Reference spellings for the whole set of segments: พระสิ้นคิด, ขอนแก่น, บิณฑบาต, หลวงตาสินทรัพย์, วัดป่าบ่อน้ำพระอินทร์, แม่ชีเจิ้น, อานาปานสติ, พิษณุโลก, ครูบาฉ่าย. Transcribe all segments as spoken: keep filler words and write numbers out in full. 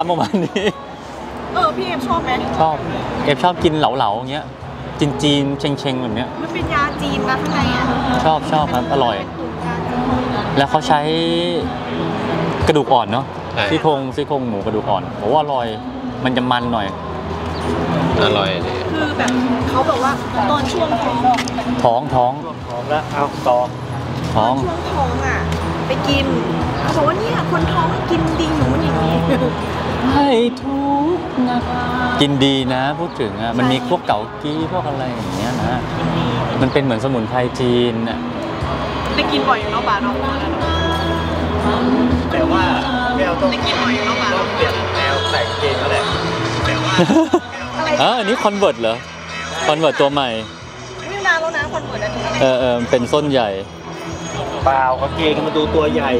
ประมาณนี้เออพี่เอฟชอบไหมชอบเอฟชอบกินเหลาๆอย่างเงี้ยจีนจีนเชงเชงแบบเนี้ยมันเป็นยาจีนนะข้างในอ่ะชอบชอบครับอร่อยแล้วเขาใช้กระดูกอ่อนเนาะซี่โครงซี่โครงหมูกระดูกอ่อนผมว่าอร่อยมันจะมันหน่อยอร่อยเลยคือแบบเขาบอกว่าตอนช่วงท้องท้องท้องท้องแล้วเอาต่อท้องช่วงท้องอ่ะไปกินเขาบอกว่าเนี่ยคนท้องกินดีหนูอย่างนี้ให้ทุกนะกินดีนะพูดถึงอ่ะมันมีพวกเก๋ากี้พวกอะไรอย่างเงี้ยนะมันเป็นเหมือนสมุนไพรจีนอ่ะไปกินบ่อยอยู่เนาะป่าเนาะแต่ว่าแมวต้องไปกินบ่อยอยู่เนาะป่าต้องเปลี่ยนแมวใส่เกงแล้วแหละแต่ว่าเอออันนี้คอนเวิร์ตเหรอคอนเวิร์ตตัวใหม่ไม่นานแล้วนะคอนเวิร์ตอันนี้เออเออเป็นส้นใหญ่เปล่าก็เกงมาดูตัวใหญ่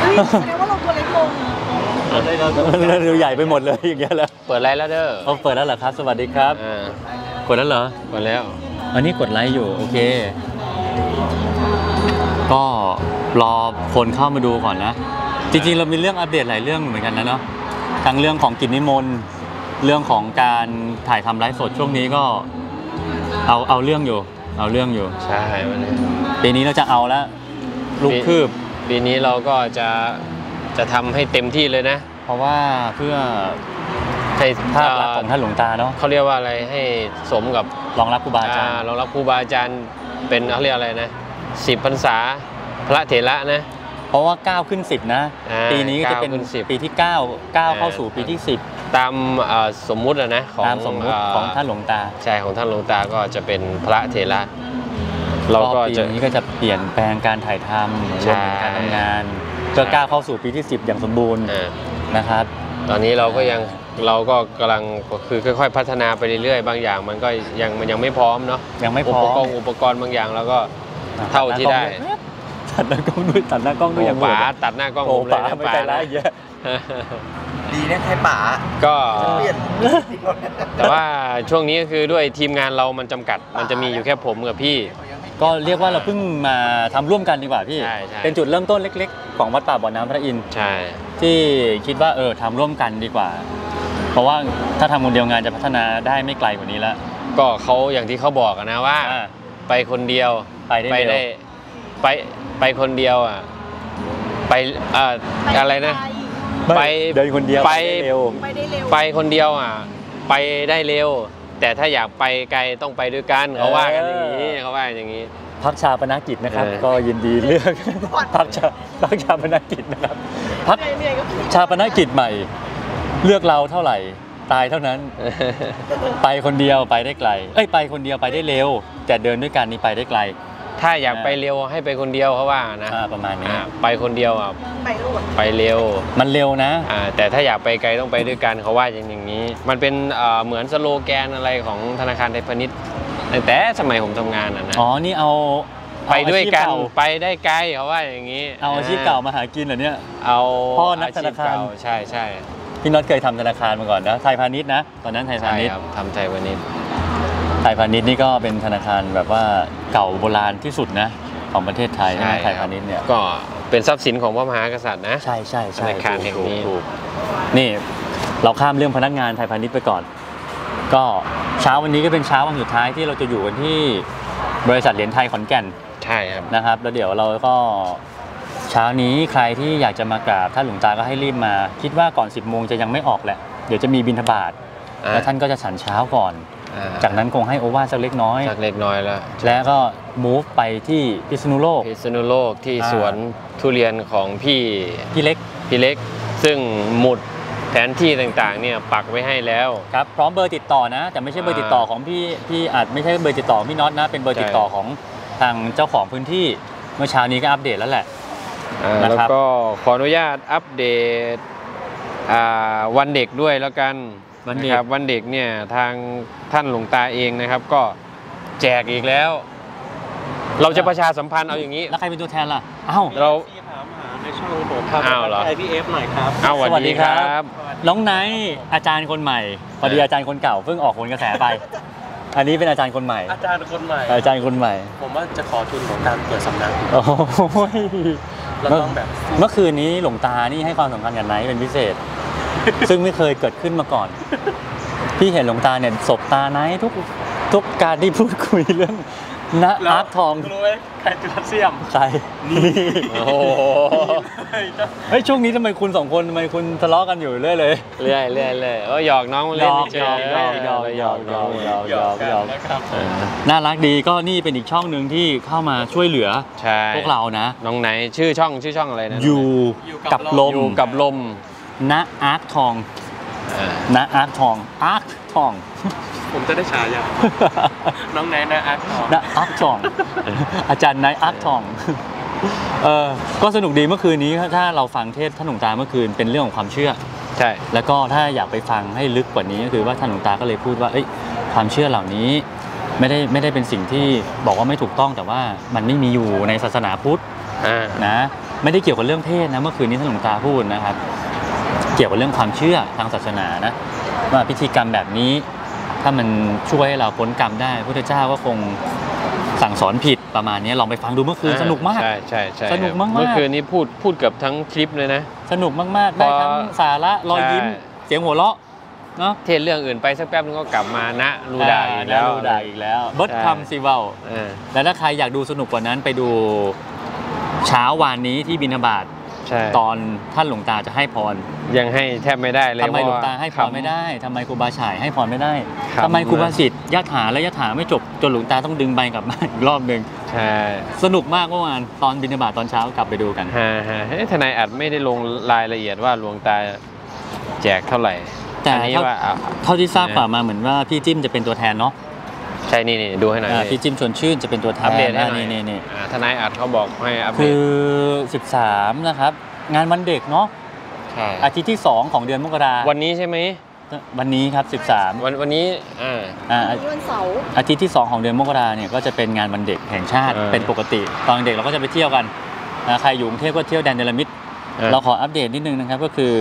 เฮ้ยแสดงว่าเราตัวเล็กลงเราใหญ่ไปหมดเลยอย่างเงี้ยแล้วเปิดไลฟ์แล้วเด้อเขาเปิดแล้วเหรอครับสวัสดีครับกดแล้วเหรอกดแล้วอันนี้กดไลฟ์อยู่โอเคก็รอคนเข้ามาดูก่อนนะจริงๆเรามีเรื่องอัปเดตหลายเรื่องเหมือนกันนะเนาะทั้งเรื่องของกิจนิมนต์เรื่องของการถ่ายทำไลฟ์สดช่วงนี้ก็เอาเอาเรื่องอยู่เอาเรื่องอยู่ใช่ปีนี้เราจะเอาแล้วลูกคืบปีนี้เราก็จะจะทำให้เต็มที่เลยนะเพราะว่าเพื่อให้ภาพลักษณ์ของท่านหลวงตาเนาะเขาเรียกว่าอะไรให้สมกับรองรับครูบาอาจารย์รองรับครูบาอาจารย์เป็นเขาเรียกอะไรนะสิบพรรษาพระเถระนะเพราะว่าเก้าขึ้นสิบนะปีนี้จะเป็นปีที่เก้า เก้าเข้าสู่ปีที่สิบตามสมมุติอะนะของของท่านหลวงตาใช่ของท่านหลวงตาก็จะเป็นพระเถระเราก็ปีนี้ก็จะเปลี่ยนแปลงการถ่ายทำรวมถึงการทำงานเพื่อก้าวเข้าสู่ปีที่สิบอย่างสมบูรณ์นะครับตอนนี้เราก็ยังเราก็กำลังคือค่อยๆพัฒนาไปเรื่อยๆบางอย่างมันก็ยังมันยังไม่พร้อมเนาะยังไม่พร้อมอุปกรณ์บางอย่างเราก็เท่าที่ได้ตัดหน้ากล้องด้วยตัดหน้ากล้องด้วยอย่างป๋าตัดหน้ากล้องผมเลยไม่ใจร้ายเยอะดีนะใครป๋าก็แต่ว่าช่วงนี้ก็คือด้วยทีมงานเรามันจำกัดมันจะมีอยู่แค่ผมกับพี่ก็เรียกว่าเราเพิ่งมาทำร่วมกันดีกว่าพี่เป็นจุดเริ่มต้นเล็กๆของวัดป่าบ่อน้ำพระอินทร์ที่คิดว่าเออทำร่วมกันดีกว่าเพราะว่าถ้าทำคนเดียวงานจะพัฒนาได้ไม่ไกลกว่านี้แล้วก็เขาอย่างที่เขาบอกนะว่าไปคนเดียวไปได้ไปไปคนเดียวอ่ะไปอะไรนะไปเดินคนเดียวไปเร็วไปคนเดียวอ่ะไปได้เร็วแต่ถ้าอยากไปไกลต้องไปด้วยกันเขาว่ากันอย่างนี้เขาว่าอย่างนี้พักชาปนกิจนะครับก็ยินดีเลือกพักชาพักชาปนกิจนะครับพักชาปนกิจใหม่เลือกเราเท่าไหร่ตายเท่านั้นไปคนเดียวไปได้ไกลเอ้ยไปคนเดียวไปได้เร็วแต่เดินด้วยกันนี่ไปได้ไกลถ้าอยากไปเร็วให้ไปคนเดียวเขาว่านะประมาณนี้ไปคนเดียวอ่ะไปเร็วมันเร็วนะแต่ถ้าอยากไปไกลต้องไปด้วยกันเขาว่าอย่างนี้มันเป็นเหมือนสโลแกนอะไรของธนาคารไทยพาณิชย์แต่สมัยผมทำงานอ่ะนะอ๋อนี่เอาไปด้วยกันไปได้ไกลเขาว่าอย่างนี้เอาอาชีพเก่ามาหากินเหรอเนี่ยเอาพ่อนักธนาคารใช่ใช่พี่น็อตเคยทำธนาคารมาก่อนนะไทยพาณิชย์นะตอนนั้นไทยพาณิชย์ทำไทยพาณิชย์ไทยพาณิชย์นี่ก็เป็นธนาคารแบบว่าเก่าโบราณที่สุดนะของประเทศไทยนะไทยพาณิชย์เนี่ยก็เป็นทรัพย์สินของพระมหากษัตริย์นะใช่ใช่ธนาคารแห่งนี้นี่เราข้ามเรื่องพนักงานไทยพาณิชย์ไปก่อนก็เช้าวันนี้ก็เป็นเช้าวันสุดท้ายที่เราจะอยู่กันที่บริษัทเหรียญไทยขอนแก่นใช่ครับนะครับแล้วเดี๋ยวเราก็เช้านี้ใครที่อยากจะมากราบท่านหลวงตาก็ให้รีบมาคิดว่าก่อนสิบโมงจะยังไม่ออกแหละเดี๋ยวจะมีบิณฑบาตแล้วท่านก็จะฉันเช้าก่อนจากนั้นคงให้โอวาสักเล็กน้อยสักเล็กน้อยแล้วแล้วก็มูฟไปที่พิษณุโลกพิษณุโลกที่สวนทุเรียนของพี่พี่เล็กพี่เล็กซึ่งหมุดแผนที่ต่างๆเนี่ยปักไว้ให้แล้วครับพร้อมเบอร์ติดต่อนะแต่ไม่ใช่เบอร์ติดต่อของพี่พี่อาจไม่ใช่เบอร์ติดต่อพี่น็อตนะเป็นเบอร์ติดต่อของทางเจ้าของพื้นที่เมื่อเช้านี้ก็อัปเดตแล้วแหละแล้วก็ขออนุญาตอัปเดตวันเด็กด้วยแล้วกันวันเด็กวันเด็กเนี่ยทางท่านหลวงตาเองนะครับก็แจกอีกแล้วเราจะประชาสัมพันธ์เอาอย่างนี้แล้วใครเป็นตัวแทนล่ะอ้าวเราอ้าวเหรอพี่เอฟหน่อยครับอ้าวสวัสดีครับน้องไนท์อาจารย์คนใหม่พอดีอาจารย์คนเก่าเพิ่งออกผลกระแสไปอันนี้เป็นอาจารย์คนใหม่อาจารย์คนใหม่อาจารย์คนใหม่ผมว่าจะขอทุนของการเปิดสำนักโอ้ยเราต้องแบบเมื่อคืนนี้หลวงตานี่ให้ความสำคัญกับไนท์เป็นพิเศษ ซึ่งไม่เคยเกิดขึ้นมาก่อนพี่เห็นหลวงตาเนี่ยสบตาไนทุกทุกการที่พูดคุยเรื่องณอาร์ตทองรู้ไหมใครจุดเสียมใครนี่โอ้โหเฮ้ยช่วงนี้ทำไมคุณสองคนทำไมคุณทะเลาะกันอยู่เรื่อยเลยเรื่อยเรื่อยเลยเออหยอกน้องเล่นหยอกหยอกหยอกหยอกหยอกหยอกหยอกหยอกน่ารักดีก็นี่เป็นอีกช่องหนึ่งที่เข้ามาช่วยเหลือพวกเรานะน้องไหนชื่อช่องชื่อช่องอะไรนะอยู่กับลมอยู่กับลมณอาร์ตทองณอาร์ตทองอาร์ตทองผมจะได้ฉายาน้องนายนายอาร์ตทองนายอาร์ตทองอาจารย์นายอาร์ตทองเออก็สนุกดีเมื่อคืนนี้ถ้าเราฟังเทศท่านหลวงตาเมื่อคืนเป็นเรื่องของความเชื่อใช่แล้วก็ถ้าอยากไปฟังให้ลึกกว่านี้ก็คือว่าท่านหลวงตาก็เลยพูดว่าเอ้ยความเชื่อเหล่านี้ไม่ได้ไม่ได้เป็นสิ่งที่บอกว่าไม่ถูกต้องแต่ว่ามันไม่มีอยู่ในศาสนาพุทธนะไม่ได้เกี่ยวกับเรื่องเพศนะเมื่อคืนนี้ท่านหลวงตาพูดนะครับเกี่ยวกับเรื่องความเชื่อทางศาสนานะว่าพิธีกรรมแบบนี้ถ้ามันช่วยให้เราพ้นกรรมได้พระพุทธเจ้าก็คงสั่งสอนผิดประมาณนี้ลองไปฟังดูเมื่อคืนสนุกมากใช่ใช่ใช่สนุกมากเมื่อคืนนี้พูดพูดกับทั้งคลิปเลยนะสนุกมากๆได้ทั้งสาระรอยยิ้มเสียงหัวเราะเนาะเทศเรื่องอื่นไปสักแป๊บนึงก็กลับมานะรูดาอีกแล้วรูดาอีกแล้วเบิร์ดคำซีเวลแล้วถ้าใครอยากดูสนุกกว่านั้นไปดูเช้าวานนี้ที่บิณฑบาตตอนท่านหลวงตาจะให้พรยังให้แทบไม่ได้เลยทำไมหลวงตาให้พรไม่ได้ทำไมครูบาฉายให้พรไม่ได้ทำไมครูบาศิษย์ยะถาและยะถาไม่จบจนหลวงตาต้องดึงใบกลับมาอีกรอบหนึ่งใช่สนุกมากเมื่อวานตอนบิณฑบาตตอนเช้ากลับไปดูกันฮ่าฮ่าเฮ้ยทนายอาจไม่ได้ลงรายละเอียดว่าหลวงตาแจกเท่าไหร่แต่เท่าที่ทราบข่าวมาเหมือนว่าพี่จิ้มจะเป็นตัวแทนเนาะใช่นี่นี่ดูให้หน่อยพี่จิ้มชวนชื่นจะเป็นตัวแทนอัปเดตให้หน่อยนี่นี่ทนายอาจเขาบอกให้อัปเดตคือสิบสามนะครับงานวันเด็กเนาะอาทิตย์ที่สองของเดือนมกราวันนี้ใช่ไหมวันนี้ครับสิบสามวันวันนี้อ่าอ่าวันเสาร์อาทิตย์ที่สองของเดือนมกราเนี่ยก็จะเป็นงานวันเด็กแห่งชาติเป็นปกติตอนเด็กเราก็จะไปเที่ยวกันใครอยู่กรุงเทพก็เที่ยวแดนเนรมิตเราขออัปเดตนิดนึงนะครับก็คือ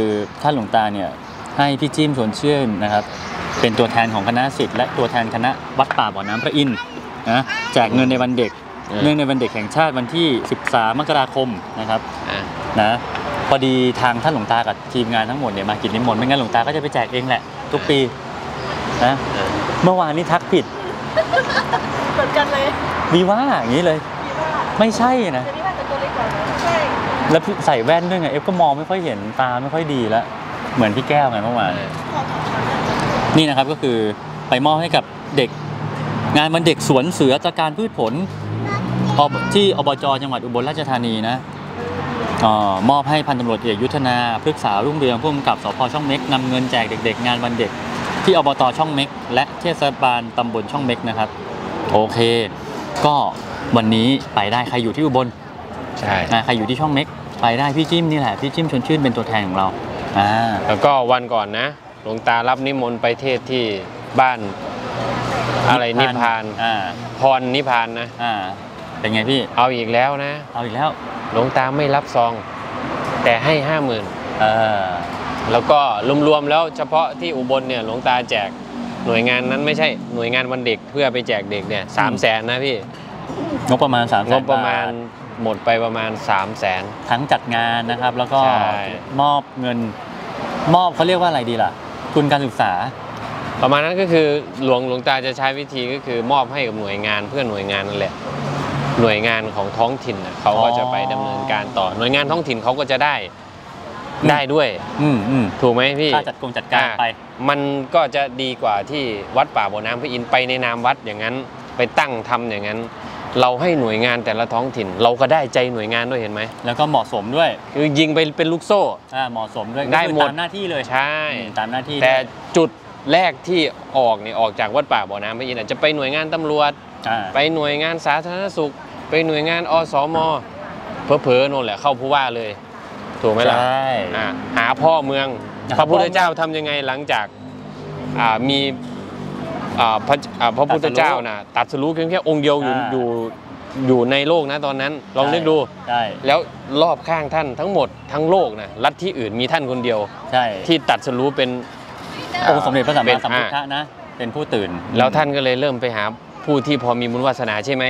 ท่านหลวงตาเนี่ยให้พี่จิ้มชวนชื่นนะครับเป็นตัวแทนของคณะศิษย์และตัวแทนคณะวัดป่าบ่อน้ำพระอินทร์นะแจกเงินในวันเด็กเนื่องในวันเด็กแห่งชาติวันที่สิบสามมกราคมนะครับนะพอดีทางท่านหลวงตากับทีมงานทั้งหมดเนี่ยมากินนิมนต์ไม่งั้นหลวงตาก็จะไปแจกเองแหละทุกปีนะเมื่อวานนี้ทักผิดเหมือนกันเลยวีว่าอย่างนี้เลยไม่ใช่นะแล้วใส่แว่นด้วยไงเอฟก็มองไม่ค่อยเห็นตาไม่ค่อยดีแล้วเหมือนพี่แก้วไงเมื่อวานนี่นะครับก็คือไปมอบให้กับเด็กงานวันเด็กสวนเสือจากการพืชผลที่อบจ.จังหวัดอุบลราชธานีนะมอบให้พันตำรวจเอกยุทธนาพฤกษารุ่งเรืองผู้กำกับสพช่องเม็กนำเงินแจกเด็กๆงานวันเด็กที่อบต.ช่องเม็กและเทศบาลตำบลช่องเม็กนะครับโอเคก็วันนี้ไปได้ใครอยู่ที่อุบลใช่ใครอยู่ที่ช่องเม็กไปได้พี่จิ้มนี่แหละพี่จิ้มชวนชื่นเป็นตัวแทนของเราอ่าแล้วก็วันก่อนนะหลวงตารับนิมนต์ไปเทศที่บ้านอะไรนิพพานอ่าพรนิพพานนะอ่าเป็นไงพี่เอาอีกแล้วนะเอาอีกแล้วหลวงตาไม่รับซองแต่ให้ห้าหมื่นแล้วก็รวมๆแล้วเฉพาะที่อุบลเนี่ยหลวงตาแจกหน่วยงานนั้นไม่ใช่หน่วยงานวันเด็กเพื่อไปแจกเด็กเนี่ยสามแสนนะพี่งบประมาณสามแสนงบประมาณหมดไปประมาณสามแสนทั้งจัดงานนะครับแล้วก็มอบเงินมอบเขาเรียกว่าอะไรดีล่ะทุนการศึกษาประมาณนั้นก็คือหลวงหลวงตาจะใช้วิธีก็คือมอบให้กับหน่วยงานเพื่อหน่วยงานนั่นแหละหน่วยงานของท้องถิ่นเขาก็จะไปดำเนินการต่อหน่วยงานท้องถิ่นเขาก็จะได้ได้ด้วยอืมอืมถูกไหมพี่จัดกรมจัดการไปมันก็จะดีกว่าที่วัดป่าบ่อน้ำพระอินทร์ไปในนามวัดอย่างนั้นไปตั้งทำอย่างนั้นเราให้หน่วยงานแต่ละท้องถิ่นเราก็ได้ใจหน่วยงานด้วยเห็นไหมแล้วก็เหมาะสมด้วยคือยิงไปเป็นลูกโซ่อ่าเหมาะสมด้วยได้หมดตามหน้าที่เลยใช่ตามหน้าที่แต่จุดแรกที่ออกเนี่ยออกจากวัดป่าบ่อน้ำพระอินทร์จะไปหน่วยงานตำรวจไปหน่วยงานสาธารณสุขไปหน่วยงานอสมเผลอๆนู่นแหละเข้าผู้ว่าเลยถูกไหมล่ะหาพ่อเมืองพระพุทธเจ้าทำยังไงหลังจากมีพระพุทธเจ้านะตัดสรู้เพียงแค่องค์เดียวอยู่อยู่อยู่ในโลกนะตอนนั้นลองนึกดูแล้วรอบข้างท่านทั้งหมดทั้งโลกนะลัทธิอื่นมีท่านคนเดียวที่ตัดสรู้เป็นองค์สมเด็จพระสัมมาสัมพุทธะนะเป็นผู้ตื่นแล้วท่านก็เลยเริ่มไปหาผู้ที่พอมีบุญวาสนาใช่ไหม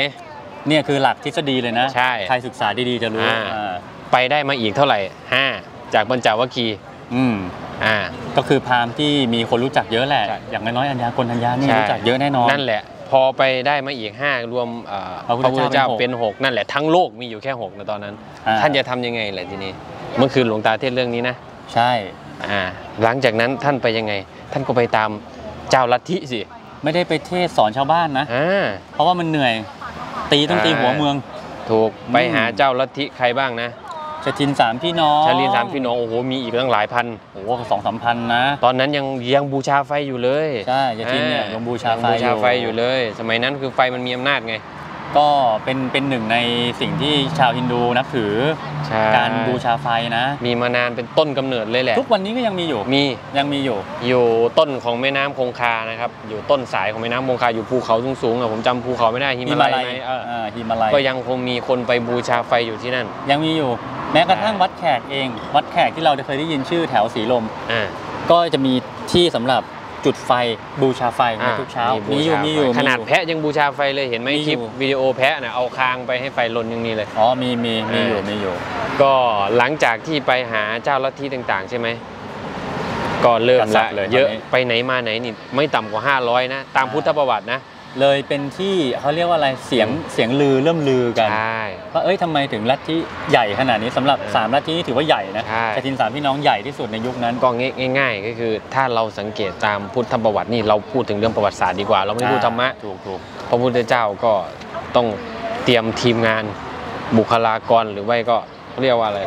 เนี่ยคือหลักทฤษฎีเลยนะใช่ใครศึกษาดีๆจะรู้ไปได้มาอีกเท่าไหร่ห้าจากบรรจาวัคคีย์อืมอ่า ก็คือพราหมณ์ที่มีคนรู้จักเยอะแหละอย่างน้อยๆอัญญากลทัญญานี่รู้จักเยอะแน่นอนนั่นแหละพอไปได้มาอีกห้ารวมพระพุทธเจ้าเป็นหกนั่นแหละทั้งโลกมีอยู่แค่หกในตอนนั้นท่านจะทำยังไงแหละทีนี้เมื่อคืนหลวงตาเทศเรื่องนี้นะใช่หลังจากนั้นท่านไปยังไงท่านก็ไปตามเจ้าลัทธิสิไม่ได้ไปเทศสอนชาวบ้านนะเพราะว่ามันเหนื่อยตีต้องตีหัวเมืองถูกไปหาเจ้าลัทธิใครบ้างนะชาลินสามพี่น้องชาลินสามพี่น้องโอ้โหมีอีกตั้งหลายพันโอ้โหสองสามพันนะตอนนั้นยังยังบูชาไฟอยู่เลยใช่ชาลินเนี่ยยังบูชาไฟบูชาไฟอยู่เลยสมัยนั้นคือไฟมันมีอำนาจไงก็เป็นเป็นหนึ่งในสิ่งที่ชาวฮินดูนับถือการบูชาไฟนะมีมานานเป็นต้นกำเนิดเลยแหละทุกวันนี้ก็ยังมีอยู่มียังมีอยู่อยู่ต้นของแม่น้ำคงคานะครับอยู่ต้นสายของแม่น้ำคงคาอยู่ภูเขาสูงๆอ่ะผมจำภูเขาไม่ได้หิมาลัยหิมาลัยก็ยังคงมีคนไปบูชาไฟอยู่ที่นั่นยังมีอยู่แม้กระทั่งวัดแขกเองวัดแขกที่เราเคยได้ยินชื่อแถวสีลมก็จะมีที่สำหรับจุดไฟบูชาไฟในทุกเช้ามีอยู่มีอยู่ขนาดแพะยังบูชาไฟเลยเห็นไหมคลิปวิดีโอแพะนะเอาคางไปให้ไฟลนยังมีเลยอ๋อมีมีมีอยู่มีอยู่ก็หลังจากที่ไปหาเจ้าลัทธิต่างๆใช่ไหมก็เริ่มละเยอะไปไหนมาไหนนี่ไม่ต่ำกว่าห้าร้อยนะตามพุทธประวัตินะเลยเป็นที่เขาเรียกว่าอะไรเสียงเสียงลือเริ่มลือกันว่าเอ้ยทำไมถึงลัทธิใหญ่ขนาดนี้สำหรับสามลัทธินี่ถือว่าใหญ่นะชาติสามพี่น้องใหญ่ที่สุดในยุคนั้นก็ง่ายๆก็คือถ้าเราสังเกตตามพุทธประวัตินี่เราพูดถึงเรื่องประวัติศาสตร์ดีกว่าเราไม่พูดธรรมะถูกๆพระพุทธเจ้าก็ต้องเตรียมทีมงานบุคลากรหรือว่าก็เรียกว่าอะไร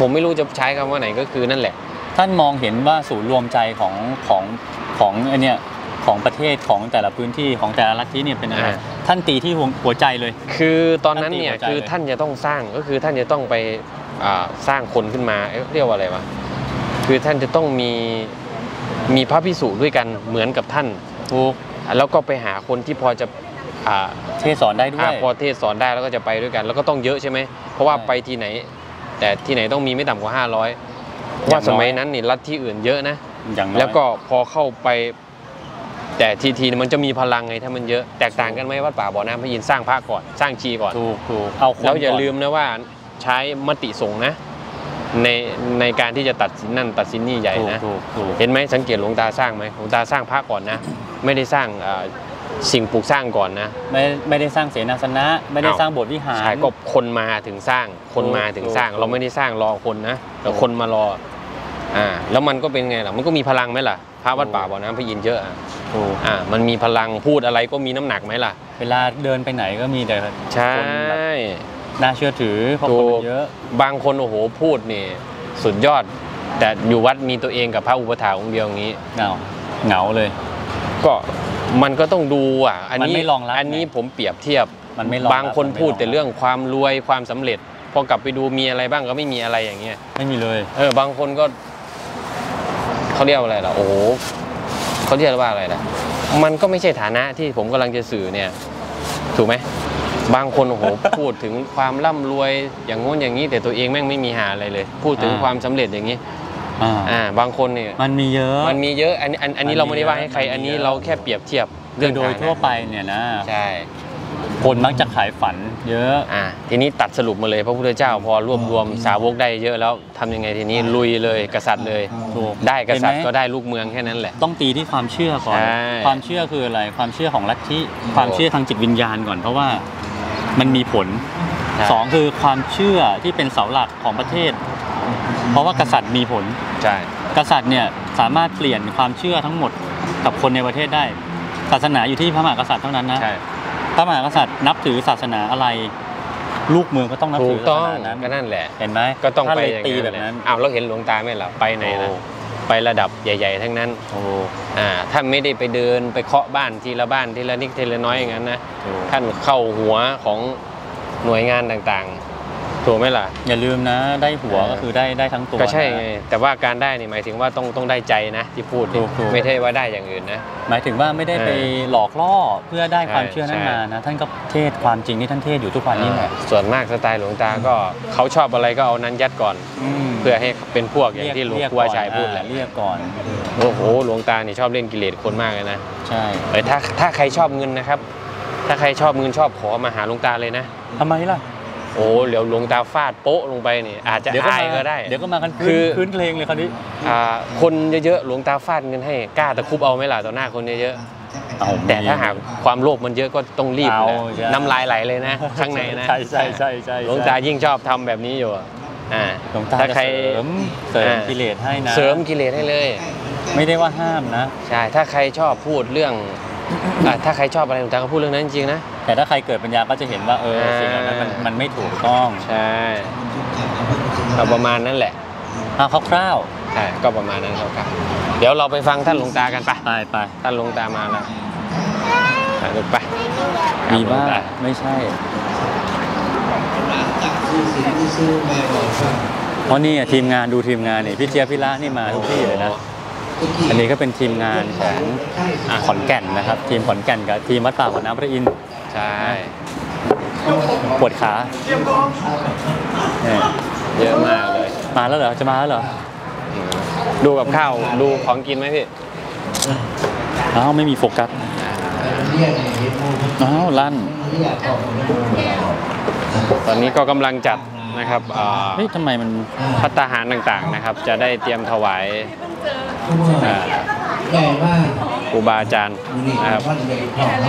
ผมไม่รู้จะใช้คำว่าไหนก็คือนั่นแหละท่านมองเห็นว่าศูนย์รวมใจของของของไอเนี่ยของประเทศของแต่ละพื้นที่ของแต่ละลัทธิเนี่ยเป็นอะไรท่านตีที่หัวใจเลยคือตอนนั้นเนี่ยคือท่านจะต้องสร้างก็คือท่านจะต้องไปสร้างคนขึ้นมาเรียกว่าอะไรวะคือท่านจะต้องมีมีพระภิกษุด้วยกันเหมือนกับท่านถูกแล้วก็ไปหาคนที่พอจะเทศสอนได้ด้วยพอเทศสอนได้แล้วก็จะไปด้วยกันแล้วก็ต้องเยอะใช่ไหมเพราะว่าไปที่ไหนแต่ที่ไหนต้องมีไม่ต่ำกว่าห้าร้อยว่าสมัยนั้นนี่ลัทธิอื่นเยอะนะแล้วก็พอเข้าไปแต่ทีทีมันจะมีพลังไงถ้ามันเยอะแตกต่างกันไหมวัดป่าบ่อน้ำพระอินทร์สร้างพระก่อนสร้างชีก่อนถูกถูกเอาแล้วอย่าลืมนะว่าใช้มติสงฆ์นะในในการที่จะตัดสินนั่นตัดสินนี่ใหญ่นะเห็นไหมสังเกตหลวงตาสร้างไหมหลวงตาสร้างพระก่อนนะไม่ได้สร้างสิ่งปลูกสร้างก่อนนะไม่ไม่ได้สร้างเสนาสนะไม่ได้สร้างโบสถ์วิหารใช่ก็คนมาถึงสร้างคนมาถึงสร้างเราไม่ได้สร้างรอคนนะแต่คนมารออ่าแล้วมันก็เป็นไงล่ะมันก็มีพลังไหมล่ะพระวัดป่าบ่อน้ำพระอินทร์เยอะอ่ามันมีพลังพูดอะไรก็มีน้ำหนักไหมล่ะเวลาเดินไปไหนก็มีแต่ใช่น่าเชื่อถือเพราะคนเยอะบางคนโอ้โหพูดนี่สุดยอดแต่อยู่วัดมีตัวเองกับพระอุปถาองค์เดียวงี้เหงาเหงาเลยก็มันก็ต้องดูอ่ะอันนี้อันนี้ผมเปรียบเทียบมันไม่บางคนพูดแต่เรื่องความรวยความสำเร็จพอกลับไปดูมีอะไรบ้างก็ไม่มีอะไรอย่างเงี้ยไม่มีเลยเออบางคนก็เขาเรียกอะไรล่ะโอ้โหเขาเรียกว่าอะไรล่ะมันก็ไม่ใช่ฐานะที่ผมกำลังจะสื่อเนี่ยถูกไหมบางคนโอ้โหพูดถึงความร่ำรวยอย่างโน้นอย่างนี้แต่ตัวเองแม่งไม่มีหาอะไรเลยพูดถึงความสำเร็จอย่างนี้อ่าบางคนเนี่ยมันมีเยอะมันมีเยอะอันอันอันนี้เราไม่ได้ว่าให้ใครอันนี้เราแค่เปรียบเทียบเรื่องโดยทั่วไปเนี่ยนะใช่คนมักจะขายฝันเยอะอ่าทีนี้ตัดสรุปมาเลยพระพุทธเจ้าพอรวบรวมสาวกได้เยอะแล้วทำยังไงทีนี้ลุยเลยกษัตริย์เลยได้กษัตริย์ก็ได้ลูกเมืองแค่นั้นแหละต้องตีที่ความเชื่อก่อนความเชื่อคืออะไรความเชื่อของลัทธิความเชื่อทางจิตวิญญาณก่อนเพราะว่ามันมีผลสองคือความเชื่อที่เป็นเสาหลักของประเทศเพราะว่ากษัตริย์มีผลใช่กษัตริย์เนี่ยสามารถเปลี่ยนความเชื่อทั้งหมดกับคนในประเทศได้ศาสนาอยู่ที่พระมหากษัตริย์เท่านั้นนะพระมหากษัตริย์นับถือศาสนาอะไรลูกเมืองก็ต้องนับถือศาสนานั้นก็นั่นแหละ เห็นไหมก็ต้องไปตีแบบนั้นอ้าวเราเห็นหลวงตาไหมล่ะไปไหนนะไประดับใหญ่ๆทั้งนั้นโอ้อ่าท่านไม่ได้ไปเดินไปเคาะบ้านทีละบ้านทีละนิดทีละน้อยอย่างนั้นนะท่านเข้าหัวของหน่วยงานต่างๆถูกไหมล่ะอย่าลืมนะได้หัวก็คือได้ได้ทั้งตัวก็ใช่ไงแต่ว่าการได้นี่หมายถึงว่าต้องต้องได้ใจนะที่พูดไม่ใช่ว่าได้อย่างอื่นนะหมายถึงว่าไม่ได้ไปหลอกล่อเพื่อได้ความเชื่อนั้นมานะท่านก็เทศความจริงที่ท่านเทศอยู่ทุกวันนี้แหละส่วนมากสไตล์หลวงตาก็เขาชอบอะไรก็เอานั้นยัดก่อนเพื่อให้เป็นพวกอย่างที่หลวงครูอาจารย์พูดแหละเรียกก่อนโอ้โหหลวงตาเนี่ยชอบเล่นกิเลสคนมากเลยนะใช่แต่ถ้าถ้าใครชอบเงินนะครับถ้าใครชอบเงินชอบขอมาหาหลวงตาเลยนะทำไมล่ะ โอ้เดี๋ยวหลวงตาฟาดโป๊ะลงไปนี่อาจจะอายก็ได้เดี๋ยวก็มากันคือพื้นเพลงเลยคราวนี้คนเยอะๆหลวงตาฟาดเงินให้กล้าตะคุบเอาไหมล่ะต่อหน้าคนเยอะๆแต่ถ้าหากความโลภมันเยอะก็ต้องรีบน้ำลายไหลเลยนะข้างในนะใช่ใช่ใช่ใช่หลวงตายิ่งชอบทำแบบนี้อยู่อ่าหลวงตาถ้าใครเสริมเสริมกิเลสให้นะเสริมกิเลสให้เลยไม่ได้ว่าห้ามนะใช่ถ้าใครชอบพูดเรื่องถ้าใครชอบอะไรหลวงตาก็พูดเรื่องนั้นจริงๆนะแต่ถ้าใครเกิดปัญญาก็จะเห็นว่าเออสิ่งเหล่านั้นมันมันไม่ถูกต้องใช่ประมาณนั้นแหละเอาคร่าวๆใช่ก็ประมาณนั้นครับครับเดี๋ยวเราไปฟังท่านหลวงตากันไปไปไปท่านหลวงตามาแล้วไปมีบ้าไม่ใช่เพราะนี่ทีมงานดูทีมงานนี่พี่เจี๊ยบพี่ละนี่มาทุกที่เลยนะอันนี้ก็เป็นทีมงานของขอนแก่นนะครับทีมขอนแก่นกับทีมวัดป่าขวัญน้ำพระอินทร์ใช่ปวดขาเยอะมากเลยมาแล้วเหรอจะมาแล้วเหรอดูกับข้าวดูของกินไหมพี่อ้าวไม่มีโฟกัสอ้าวลั่นตอนนี้ก็กำลังจัดนะครับเฮ้ยทำไมมันภัตตาหารต่างๆนะครับจะได้เตรียมถวายครูบาอาจารย์นะครับ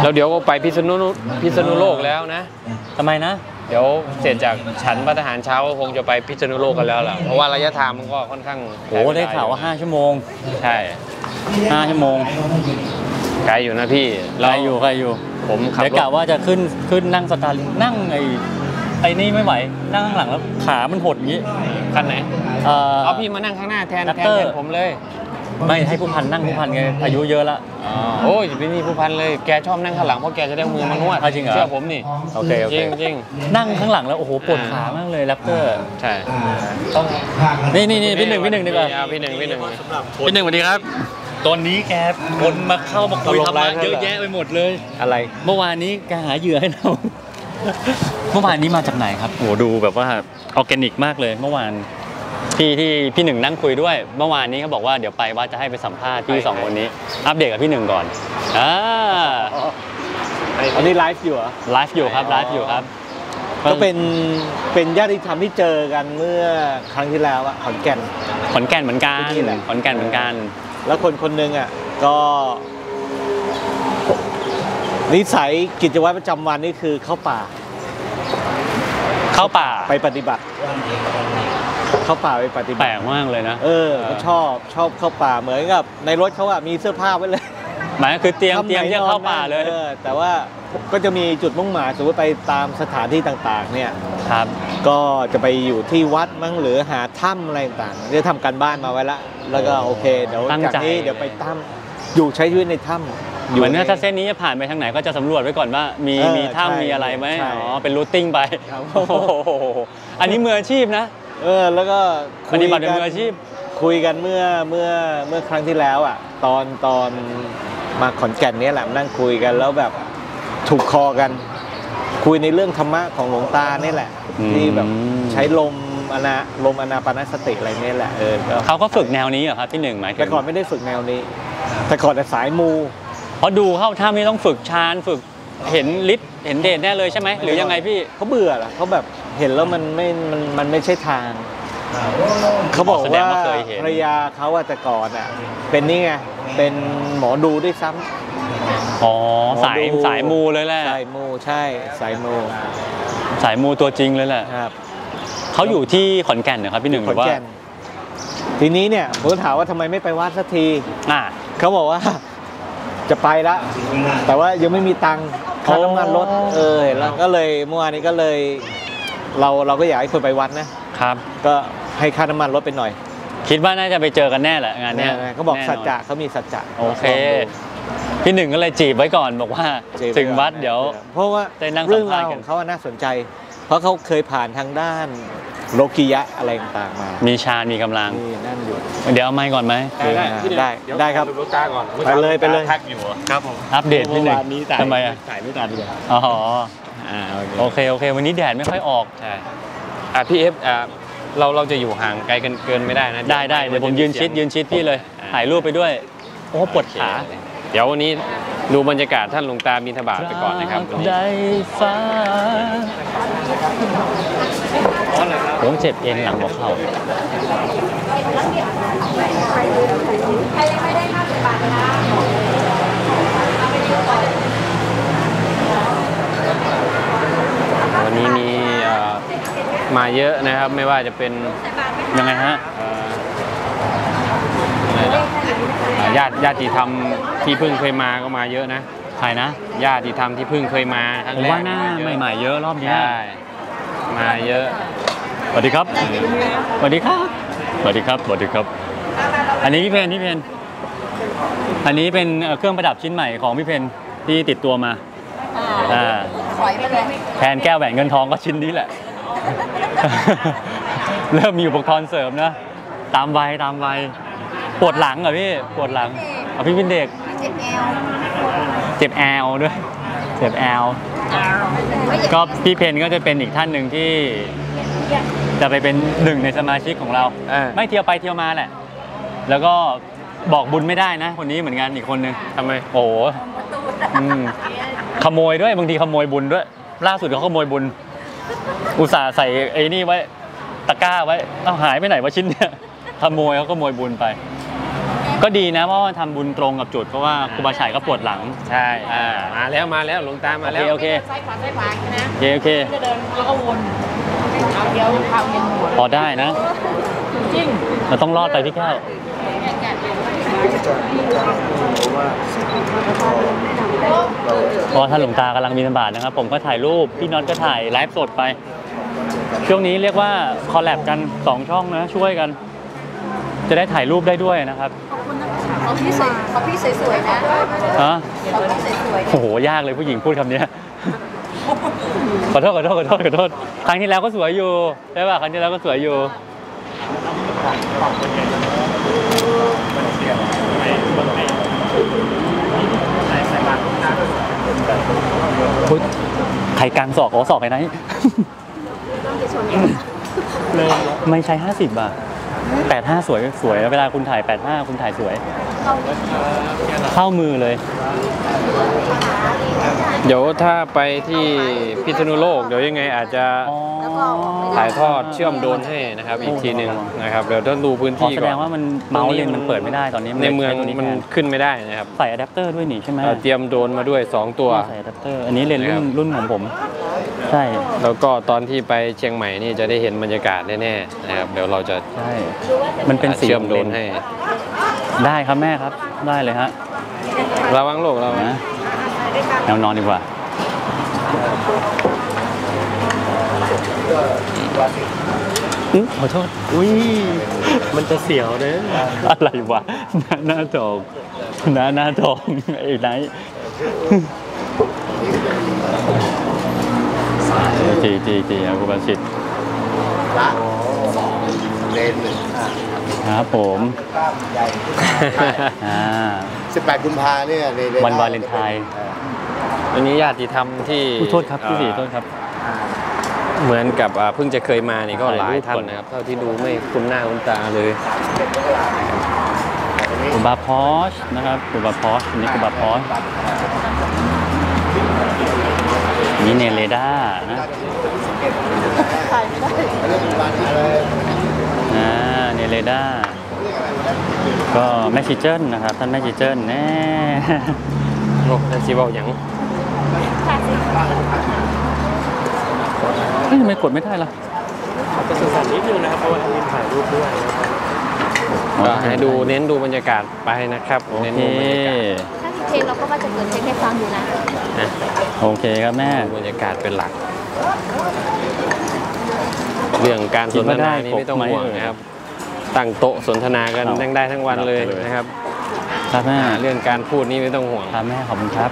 แล้วเดี๋ยวก็ไปพิษณุพิษณุโลกแล้วนะทำไมนะเดี๋ยวเสร็จจากฉันพระทหารเช้าคงจะไปพิษณุโลกกันแล้วล่ะเพราะว่าระยะทางมันก็ค่อนข้างโอ้ได้ข่าวว่าห้าชั่วโมงใช่ห้าชั่วโมงไกลอยู่นะพี่ไกลอยู่ไกลอยู่ผมขับรถกะว่าจะขึ้นขึ้นนั่งสตาร์ลิงค์นั่งไอ้ไอ้นี่ไม่ไหวนั่งข้างหลังแล้วขามันหดอย่างนี้คันไหนเอาพี่มานั่งข้างหน้าแทนแทนผมเลยไม่ให้ผู้พันนั่งผู้พันไงอายุเยอะละโอ้ยไม่มีผู้พันเลยแกชอบนั่งข้างหลังเพราะแกจะได้มือมานวดจริงเหรอเชื่อผมนี่โอเคจริงจริงนั่งข้างหลังแล้วโอ้โหปวดขามากเลยแรปเตอร์ใช่ต้องนี่นี่นี่พี่หนึ่งพี่หนึ่งดีกว่าพี่หนึ่งพี่หนึ่งพี่หนึ่งสวัสดีครับตอนนี้แกคนมาเข้ามาคุยทำมาเยอะแยะไปหมดเลยอะไรเมื่อวานนี้แกหาเหยื่อให้เราเมื่อวานนี้มาจากไหนครับโอ้ดูแบบว่าออร์แกนิกมากเลยเมื่อวานพี่ที่พี่หนึ่งนั่งคุยด้วยเมื่อวานนี้เขาบอกว่าเดี๋ยวไปว่าจะให้ไปสัมภาษณ์พี่สองคนนี้อัปเดตกับพี่หนึ่งก่อนอ่าอันนี้ไลฟ์อยู่เหรอไลฟ์อยู่ครับไลฟ์อยู่ครับก็เป็นเป็นญาติธรรมที่เจอกันเมื่อครั้งที่แล้วอะขอนแก่นขอนแก่นเหมือนกันขอนแก่นเหมือนกันแล้วคนคนหนึ่งอ่ะก็นิสัยกิจวัตรประจำวันนี่คือเข้าป่าเข้าป่าไปปฏิบัติเข้าป่าไปปฏิบัติแปลกมากเลยนะเออชอบชอบเข้าป่าเหมือนกับในรถเขาอะมีเสื้อผ้าไว้เลยหมายคือเตรียมเตรียมจะเข้าป่าเลยเออแต่ว่าก็จะมีจุดมุ่งหมายสมมติไปตามสถานที่ต่างๆเนี่ยครับก็จะไปอยู่ที่วัดมั้งหรือหาถ้ำอะไรต่างๆจะทำการบ้านมาไว้ละแล้วก็โอเคเดี๋ยวจากนี้เดี๋ยวไปถ้ำอยู่ใช้ชีวิตในถ้ำเหมือนถ้าเส้นนี้จะผ่านไปทางไหนก็จะสำรวจไว้ก่อนว่ามีมีถ้ำมีอะไรไหมอ๋อเป็นรูทติ้งไปโอ้โหอันนี้มืออาชีพนะเออแล้วก็ปฏิบัติเป็นมืออาชีพคุยกันเมื่อเมื่อเมื่อครั้งที่แล้วอ่ะตอนตอนมาขอนแก่นเนี่ยแหละนั่งคุยกันแล้วแบบถูกคอกันคุยในเรื่องธรรมะของหลวงตานี่แหละที่แบบใช้ลมอานาลมอานาปานสติอะไรนี่แหละเออเขาก็ฝึกแนวนี้เหรอครับที่หนึ่งหมายถึงแต่ก่อนไม่ได้ฝึกแนวนี้แต่ก่อนแต่สายมูเพราะดูเข้าถ้าไม่ต้องฝึกฌานฝึกเห็นฤทธิ์เห็นเดชแน่เลยใช่ไหมหรือยังไงพี่เขาเบื่อเหรอเขาแบบเห็นแล้วมันไม่มันมันไม่ใช่ทางเขาบอกว่าภรรยาเขาว่าแต่ก่อนอ่ะเป็นนี่ไงเป็นหมอดูด้วยซ้ำอ๋อสายสายมูเลยแหละสายมูใช่สายมูสายมูตัวจริงเลยแหละครับเขาอยู่ที่ขอนแก่นเหรอครับพี่หนึ่งหรือว่าทีนี้เนี่ยผมถามว่าทำไมไม่ไปวัดสักทีอ่าเขาบอกว่าจะไปละแต่ว่ายังไม่มีตังค์ค่าน้ำมันรถเออแล้วก็เลยเมื่อวานนี้ก็เลยเราเราก็อยากให้คนไปวัดนะครับก็ให้ค่าน้ำมันลดไปหน่อยคิดว่าน่าจะไปเจอกันแน่แหละงานนี้เขาบอกสัจจะเขามีสัจจะโอเคพี่หนึ่งก็เลยจีบไว้ก่อนบอกว่าถึงวัดเดี๋ยวเพราะว่าเรื่องราวของเขาน่าสนใจเพราะเขาเคยผ่านทางด้านโลกิยะอะไรต่างมามีฌานมีกำลังนั่นอยู่เดี๋ยวเอาไมค์ก่อนไหมได้ได้ได้ครับไปเลยไปเลยทักอยู่ครับผมอัปเดตพี่หนึ่งทำไมอ่ะถ่ายไม่ทันเลยอ๋อโอเคโอเควันนี้แดดไม่ค่อยออกใช่อ่ะพี่เอฟอ่ะเราเราจะอยู่ห่างไกลกันเกินไม่ได้นะได้ได้เดี๋ยวผมยืนชิดยืนชิดพี่เลยถ่ายรูปไปด้วยโอ้ปวดขาเดี๋ยววันนี้ ดูบรรยากาศท่านหลวงตาบิณฑบาตไปก่อนนะครับได้ฟ้าผมเจ็บเอ็นหลังหัวเข่าวันนี้มีมาเยอะนะครับไม่ว่าจะเป็นยังไงฮะญาติญาติธรรมที่เพิ่งเคยมาก็มาเยอะนะใครนะญาติธรรมที่เพิ่งเคยมาผมว่าหน้าใหม่ๆเยอะรอบนี้มาเยอะสวัสดีครับสวัสดีครับสวัสดีครับสวัสดีครับอันนี้พี่เพนพี่เพนอันนี้เป็นเครื่องประดับชิ้นใหม่ของพี่เพนที่ติดตัวมาแทนแก้วแหวนเงินทองก็ชิ้นนี้แหละเริ่มมีอุปกรณ์เสริมนะตามวัยตามวัยปวดหลังเหรอพี่ปวดหลังอ๋อพี่เป็นเด็กเจ็บแอลด้วยเจ็บแอลก็พี่เพนก็จะเป็นอีกท่านหนึ่งที่จะไปเป็นหนึ่งในสมาชิกของเราไม่เที่ยวไปเที่ยวมาแหละแล้วก็บอกบุญไม่ได้นะคนนี้เหมือนกันอีกคนนึงทำไมโอ้โหขโมยด้วยบางทีขโมยบุญด้วยล่าสุดเขาขโมยบุญอุตส่าห์ใส่ไอ้นี่ไว้ตะกร้าไว้เอ้าหายไปไหนวะชิ้นเนี่ยขโมยเขาก็ขโมยบุญไปก็ดีนะเพราะว่าทำบุญตรงกับจุดเพราะว่าครูบาฉายก็ปวดหลังใช่มาแล้วมาแล้วหลวงตามาแล้วโอเคโอเคใช้ขวาใช้ขวานะโอเคโอเคจะเดินแล้วก็วนเดี๋ยวพาเวียนหัวพอได้นะจริงเราต้องรอดไปพี่แก้วพอท่านหลวงตากำลังบิณฑบาตนะครับผมก็ถ่ายรูปพี่น็อตก็ถ่ายไลฟ์สดไปช่วงนี้เรียกว่าคอลแลบกันสองช่องนะช่วยกันจะได้ถ่ายรูปได้ด้วยนะครับขอพี่สวยขอพี่สวยๆนะอ๋อขอพี่สวยๆโอ้โหยากเลยผู้หญิงพูดคำนี้ขอโทษขอโทษขอโทษขอโทษครั้งที่แล้วก็สวยอยู่ใช่ป่ะครั้งที่แล้วก็สวยอยู่ใครกลางศอกขอศอกไปไหนไม่ใช่ห้าสิบบาทแปดห้าสวยสวยเวลาคุณถ่ายแปดห้าคุณถ่ายสวยเข้ามือเลยเดี๋ยวถ้าไปที่พิษณุโลกเดี๋ยวยังไงอาจจะถ่ายทอดเชื่อมโดนให้นะครับอีกทีหนึ่งนะครับเดี๋ยวต้องดูพื้นที่ก่อนแสดงว่ามันเมาส์เลนมันเปิดไม่ได้ตอนนี้ในเมืองมันขึ้นไม่ได้นะครับใส่อะแดปเตอร์ด้วยหนิใช่ไหมเตรียมโดนมาด้วยสองตัวใส่อะแดปเตอร์อันนี้เลนรุ่นรุ่นของผมใช่แล้วก็ตอนที่ไปเชียงใหม่นี่จะได้เห็นบรรยากาศแน่ๆนะครับเดี๋ยวเราจะใช่มันเป็นสีเชื่อมโดนให้ได้ครับแม่ครับได้เลยฮะระวังโลกเรานะแนวนอนดีกว่าขอโทษอุ้ยมันจะเสียวเลยอะไรวะหน้าจองหน้าหน้าจองไอ้ไหนจีจีจีครับคุณประสิทธิ์ครับผมสิบแปดกุมภาเนี่ยวันวาเลนไทน์วันนี้ญาติธรรมที่โทษครับพี่สีโทษครับเหมือนกับเพิ่งจะเคยมานี่ก็หลายท่านนะครับเท่าที่ดูไม่คุ้นหน้าคุ้นตาเลยกุบาพอชนะครับกุบาพอชนี่กุบาพอชนี่เนเรด้านะอ่าเนเรด้าก็แมชชีเจิ้นนะครับท่านแมชชีเจิ้นแน่โลกท่านซีบอลยังทำไมกดไม่ได้ล่ะจะสื่อสารนิดนึงนะครับเพราะว่าทางนี้ถ่ายรูปด้วยก็ให้ดูเน้นดูบรรยากาศไปนะครับเน้นดูบรรยากาศถ้าเพลงเราก็ว่าจะเกิดเพลงให้ฟังอยู่นะโอเคครับแม่บรรยากาศเป็นหลักเรื่องการสนทนานี่ไม่ต้องห่วงนะครับตั้งโต๊ะสนทนากันทั้งได้ทั้งวันเลยนะครับครับแม่เรื่องการพูดนี่ไม่ต้องห่วงครับแม่ขอบคุณครับ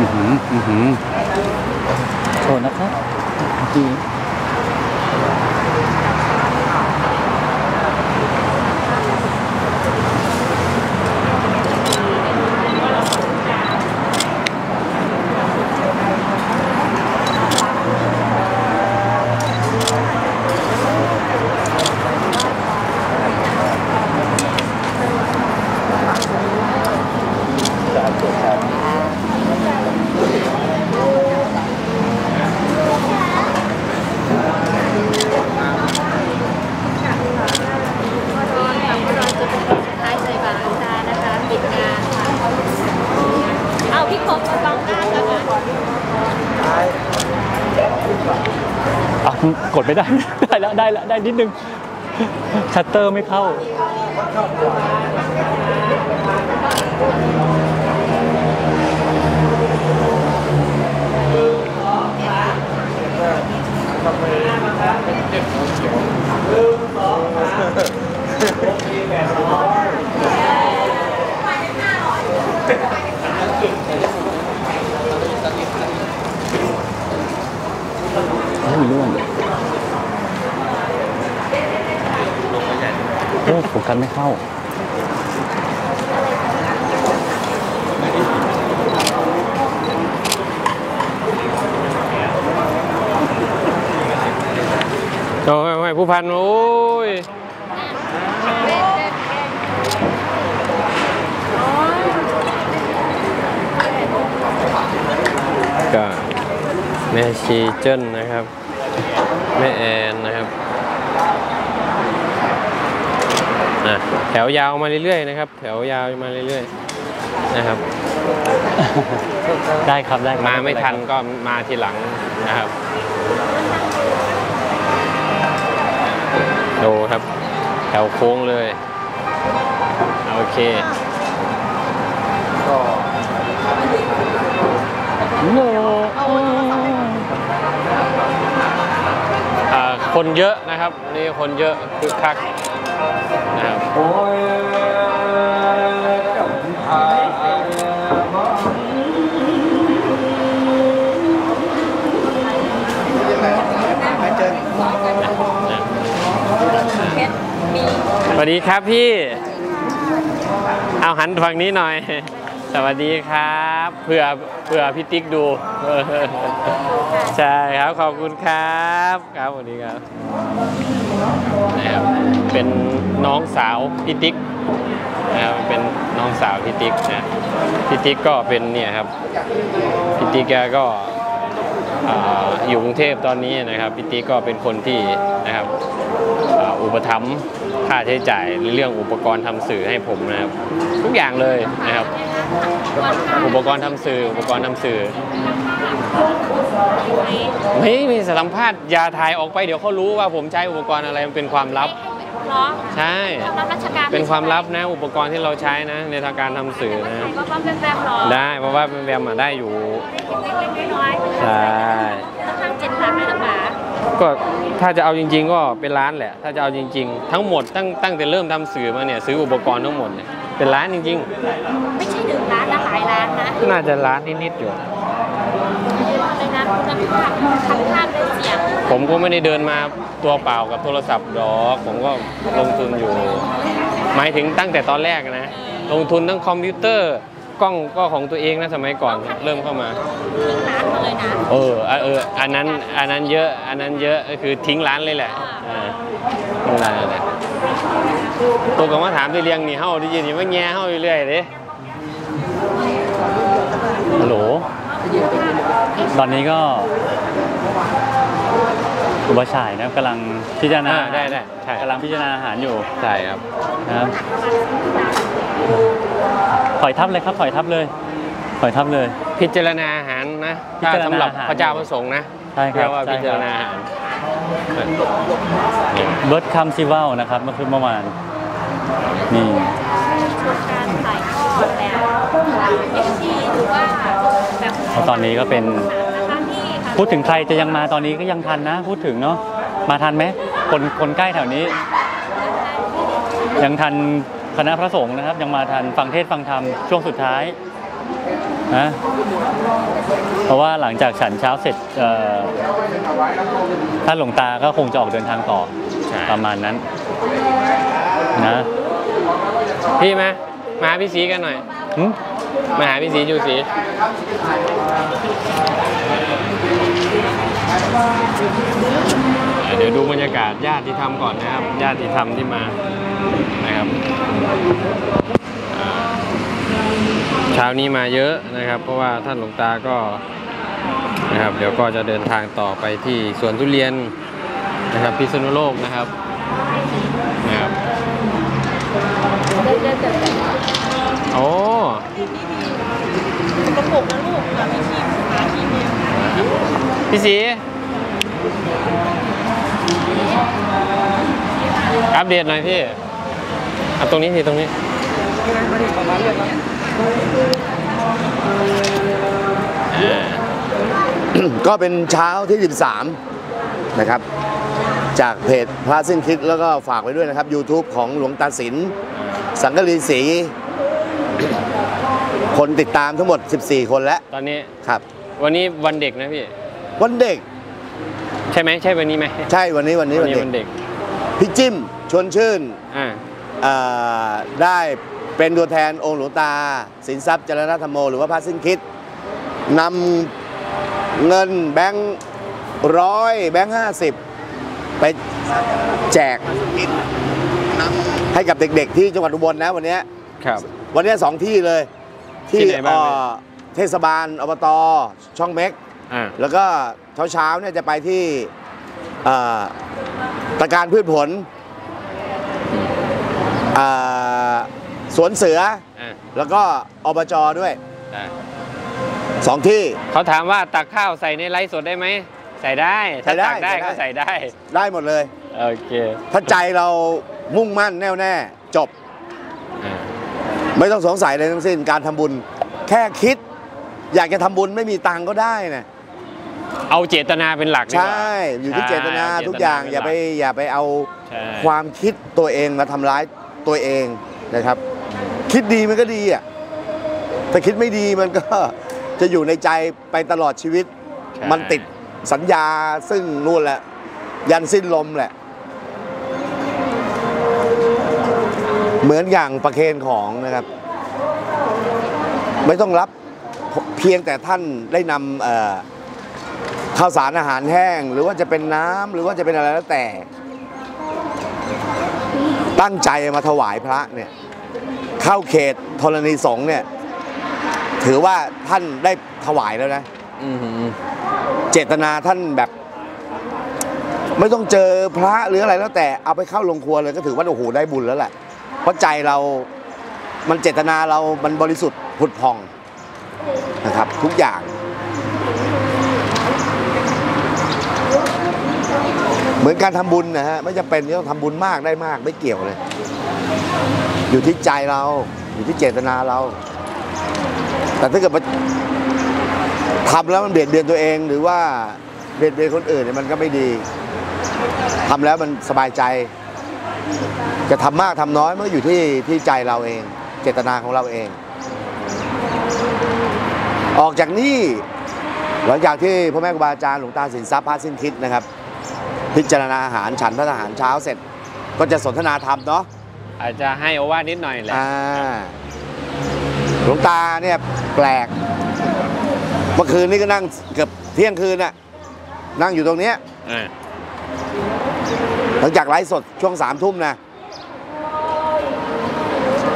อือหืออือหือโทษนะครับดี กดไม่ได้ได้แล้วได้แล้วได้นิดนึงชัตเตอร์ไม่เข้าไม่รู้เลยโอ้โฟกัสไม่เข้าโอ้ยผู้พันโอ้ยก็แม่ชีเจิ้นนะครับแม่แอนนะครับนะแถวยาวมาเรื่อยๆนะครับแถวยาวมาเรื่อยๆนะครับได้ครับได้มาไม่ทันก็มาทีหลังนะครับดูครับแถวโค้งเลยโอเคก็โน่คนเยอะนะครับนี่คนเยอะคึกคักนะครับสวัสดีครับพี่เอาหันฝั่งนี้หน่อยสวัสดีครับเผื่อเผื่อพี่ติ๊กดูใช่ครับขอบคุณครับครับสวัสดีครับนะครับเป็นน้องสาวพี่ติ๊กนะครับเป็นน้องสาวพี่ติ๊กนะพี่ติ๊กก็เป็นเนี่ยครับพี่ติ๊กแกก็อยู่กรุงเทพตอนนี้นะครับพี่ติ๊กก็เป็นคนที่นะครับอุปถัมภ์ค่าใช้จ่ายเรื่องอุปกรณ์ทำสื่อให้ผมนะครับทุกอย่างเลยนะครับอุปกรณ์ทำสื่ออุปกรณ์ทำสื่อไม่มีสัมภาษณ์อย่าถ่ายออกไปเดี๋ยวเขารู้ว่าผมใช้อุปกรณ์อะไรมันเป็นความลับใช่เป็นความลับนะอุปกรณ์ที่เราใช้นะในทางการทำสื่อนะได้เพราะว่าเป็นแวมมาได้อยู่ใช่ทั้งเจ็ดหลักเลยหรือเปล่าก็ถ้าจะเอาจริงๆก็เป็นร้านแหละถ้าจะเอาจริงๆทั้งหมดตั้งตั้งแต่เริ่มทำสื่อมาเนี่ยซื้ออุปกรณ์ทั้งหมดเนี่ยเป็นร้านจริงๆไม่ใช่หนึ่งร้านนะหลายร้านนะน่าจะร้านนิดๆอยู่ผมก็ไม่ได้เดินมาตัวเปล่ากับโทรศัพท์ดอกผมก็ลงทุนอยู่หมายถึงตั้งแต่ตอนแรกนะลงทุนทั้งคอมพิวเตอร์กล้องก็ของตัวเองนะสมัยก่อนเริ่มเข้ามาทิ้งร้านเลยนะเออเอออันนั้นอันนั้นเยอะอันนั้นเยอะก็คือทิ้งร้านเลยแหละทิ้งร้านเลยตัวก็มาถามที่เลี้ยงนี่เฮ้าได้ยินอยู่ว่าแง่เฮ้าอยู่เรื่อยเลยฮัลโหลตอนนี้ก็อุปฉายนะครับกำลังพิจารณาได้ได้กำลังพิจารณาอาหารอยู่ใช่ครับนะครับถอยทับเลยครับถอยทับเลยถอยทับเลยพิจารณาอาหารนะถ้าสำหรับพระเจ้าพระสงฆ์นะใช่ครับพิจารณาอาหารเบิร์ดคัมซิวัลนะครับเมื่อคืนเมื่อวานนี่ตอนนี้ก็เป็นพูดถึงใครจะยังมาตอนนี้ก็ยังทันนะพูดถึงเนาะมาทันไหมคนคนใกล้แถวนี้ยังทันคณะพระสงฆ์นะครับยังมาทันฟังเทศฟังธรรมช่วงสุดท้ายนะเพราะว่าหลังจากฉันเช้าเสร็จท่านหลวงตาก็คงจะออกเดินทางต่อประมาณนั้นนะพี่มามาพี่ศรีกันหน่อยมาหาพี่ศรีอยู่ศรีเดี๋ยวดูบรรยากาศญาติธรรมก่อนนะครับญาติธรรมที่มานะครับเช้านี้มาเยอะนะครับเพราะว่าท่านหลวงตาก็นะครับเดี๋ยวก็จะเดินทางต่อไปที่สวนทุเรียนนะครับพิษณุโลกนะครับนะครับโอ้กระปุกนะลูกพี่ศรี อัปเดตหน่อยพี่เอาตรงนี้พี่ตรงนี้ก็เป็นเช้าที่สิบสามนะครับจากเพจพระสิ้นคิดแล้วก็ฝากไว้ด้วยนะครับ YouTube ของหลวงตาสินสังกะรีศรีคนติดตามทั้งหมดสิบสี่คนแล้วตอนนี้ครับวันนี้วันเด็กนะพี่วันเด็กใช่ไหมใช่วันนี้ไหมใช่วันนี้วันนี้วันเด็กพี่จิ้มชวนชื่นได้เป็นตัวแทนองค์หลวงตาสินทรัพย์จรณธรรมโมหรือว่าพระสิ้นคิดนำเงินแบงค์ร้อยแบงค์ห้าสิบไปแจกให้กับเด็กๆที่จังหวัดอุบลนะวันนี้ครับวันนี้สองที่เลยที่เทศบาลอบตช่องเม็กแล้วก็เช้าๆเนี่ยจะไปที่ตะการพืชผลสวนเสือแล้วก็อบจด้วยสองที่เขาถามว่าตักข้าวใส่ในไร่สดได้ไหมใส่ได้ถ้าตักได้ก็ใส่ได้ได้หมดเลยโอเคถ้าใจเรามุ่งมั่นแน่วแน่จบไม่ต้องสงสัยอะไรทั้งสิ้นการทำบุญแค่คิดอยากจะทำบุญไม่มีตังก็ได้นะเอาเจตนาเป็นหลักใช่อยู่ที่เจตนาทุกอย่างอย่าไปอย่าไปเอาความคิดตัวเองมาทำร้ายตัวเองนะครับคิดดีมันก็ดีอ่ะแต่คิดไม่ดีมันก็จะอยู่ในใจไปตลอดชีวิตมันติดสัญญาซึ่งนู่นแหละยันสิ้นลมแหละเหมือนอย่างประเคนของนะครับไม่ต้องรับเพียงแต่ท่านได้นำข้าวสารอาหารแห้งหรือว่าจะเป็นน้ำหรือว่าจะเป็นอะไรแล้วแต่ตั้งใจมาถวายพระเนี่ยเข้าเขตธรณีสงฆ์เนี่ยถือว่าท่านได้ถวายแล้วนะเจตนาท่านแบบไม่ต้องเจอพระหรืออะไรแล้วแต่เอาไปเข้าโรงครัวเลยก็ถือว่าโอ้โหได้บุญแล้วแหละเพราะใจเรามันเจตนาเรามันบริสุทธิ์ผุดพองนะครับทุกอย่างเหมือนการทำบุญนะฮะไม่จำเป็นที่ต้องทำบุญมากได้มากไม่เกี่ยวเลยอยู่ที่ใจเราอยู่ที่เจตนาเราแต่ถ้าเกิดทำแล้วมันเบียดเบียนตัวเองหรือว่าเบียดเบียนคนอื่นเนี่ยมันก็ไม่ดีทำแล้วมันสบายใจจะทำมากทำน้อยมันก็อยู่ที่ที่ใจเราเองเจตนาของเราเองออกจากนี่หลังจากที่พ่อแม่ครูบาอาจารย์หลวงตาสินทรัพย์พระสิ้นคิดนะครับพิจารณาอาหารฉันพระอาหารเช้าเสร็จก็จะสนทนาธรรมเนาะอาจจะให้โอวาทนิดหน่อยแหละหลวงตาเนี่ยแปลกเมื่อคืนนี่ก็นั่งเกือบเที่ยงคืนน่ะนั่งอยู่ตรงเนี้ยหลังจากไลฟ์สดช่วงสามทุ่มนะ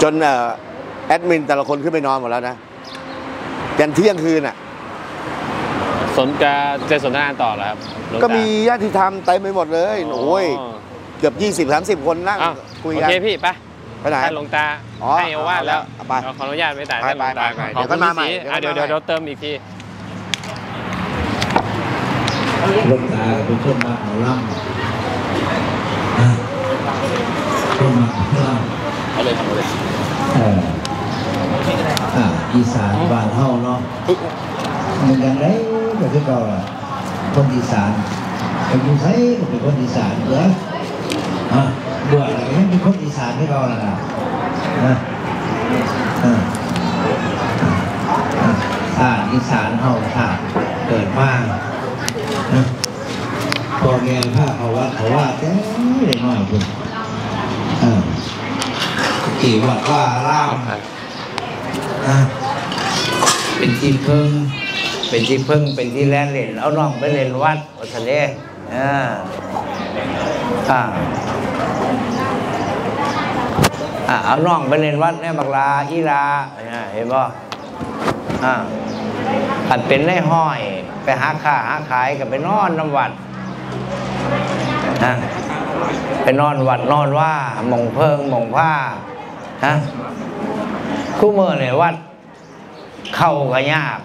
จนแอดมินแต่ละคนขึ้นไปนอนหมดแล้วนะยันเที่ยงคืนอ่ะสนจะจะสนทนาต่อแล้วครับก็มีญาติธรรมเต็มไปหมดเลยโอ้ยเกือบยี่สิบสามสิบคนนั่งคุยกันโอเคพี่ไปไปไหนหลวงตาให้เอาว่าแล้วเราขออนุญาตไม่แต่ให้หลวงตาเดี๋ยวก็มาใหม่เดี๋ยวเดี๋ยวเราเติมอีกทีหลวงตาเป็นช่วงมาของร่างช่วงมาของร่างอะไรของอะไรอีสานบ้านเฮาเนาะมันยังไงก็คือเราคนอีสานคนอยู่ไทยเป็นคนอีสานเหรออ่ะเบื่ออะไรไม่เป็นคนอีสานให้เราละนะอ่าอีสานเฮาค่ะเกิดมากนะพอแง่ผ้าเขาว่าเขาว่าแต่ได้น้อยคุณอ่าที่วัดว่าล่ามเป็นที่พึ่งเป็นที่พึ่งเป็นที่แลนเล่นเอาน้องไปเล่นวัดวัดทะเลอ่าอ่าอ่าเอาน้องไปเล่นวัดแม่บักลาอีลาเห็นบ่อ่าอันเป็นได้ห้อยไปหาข้าหาขายกับไปนอนน้ำวัดนะไปนอนวัดนอนว่ามงเพิงมงผ้าฮะคู่มือเนี่ยวัดเข้าก็ยาก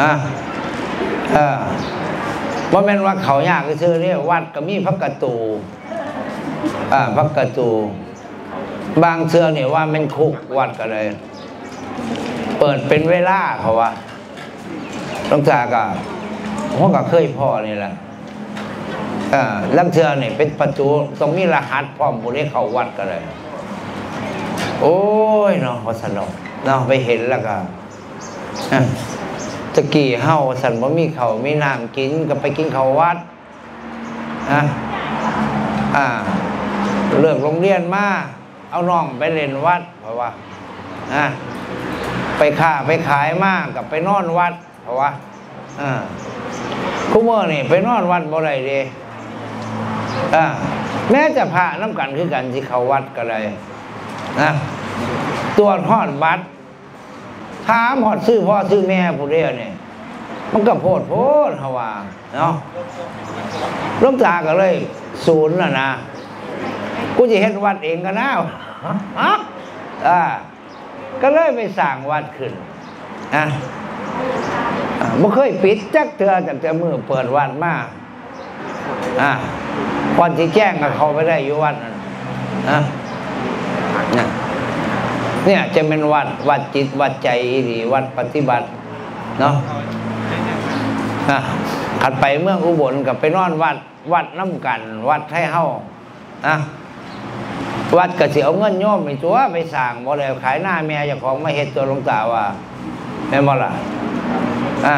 อ่ะเออ ว่าแม่นว่าเขายากก็คือเรียกวัดก็มีพระกระตูอ่าพระกระตูบางเสือเนี่ยว่ามันคุกวัดก็เลยเปิดเป็นเวลาเขาว่าลังจาก็พวกก็เคยพ่อนี่แหละอ่าลังเสือเนี่ยเป็นประตูตรงนี้รหัสพร้อมบุรีเขาวัดก็เลยโอ้ยเนาะพอสนองเนาะไปเห็นแล้วก็ตะกี้เฮาสันว่ามีเขาไม่น้ำกินก็ไปกินเขาวัดนะอ่าเลิกโรงเรียนมาเอาน้องไปเล่นวัดเพราะว่าอ่าไปค้าไปขายมากกับไปนอนวัดเพราะว่าอ่าคู่เมื่อนี่ไปนอนวัดบ่ได้เลยอ่าแม้จะพาน้ำกันคือกันที่เขาวัดก็เลยนะตัวทอดบัตรถามหอดซื้อพ่อซื้อแม่ผู้เดียวเนี่ยมันก็โพดโพดฮาวาเนาะล้มตาก็เลยศูนย์แล้วนะกูจะเห็นวัดเองกันนะอ่าก็เลยไปสร้างวัดขึ้นนะไม่เคยปิดจักเถื่อจักเถื่อมือเปิดวัดมาอ่าพอที่แจ้งกับเขาไปได้อยู่วัดนั่นนะเนี่ยจะเป็นวัดวัดจิตวัดใจหรือวัดปฏิบัติเนาะขัดไปเมืองอุบลกับไปนอนวัดวัดน้ำกันวัดให้เฮานะวัดกระเสียวเงินโยมไปตัวไปสั่งบ่ได้ขายหน้าแม่เจ้าของมาเฮ็ดตัวหลวงตาว่าแม่นบ่ล่ะอ่า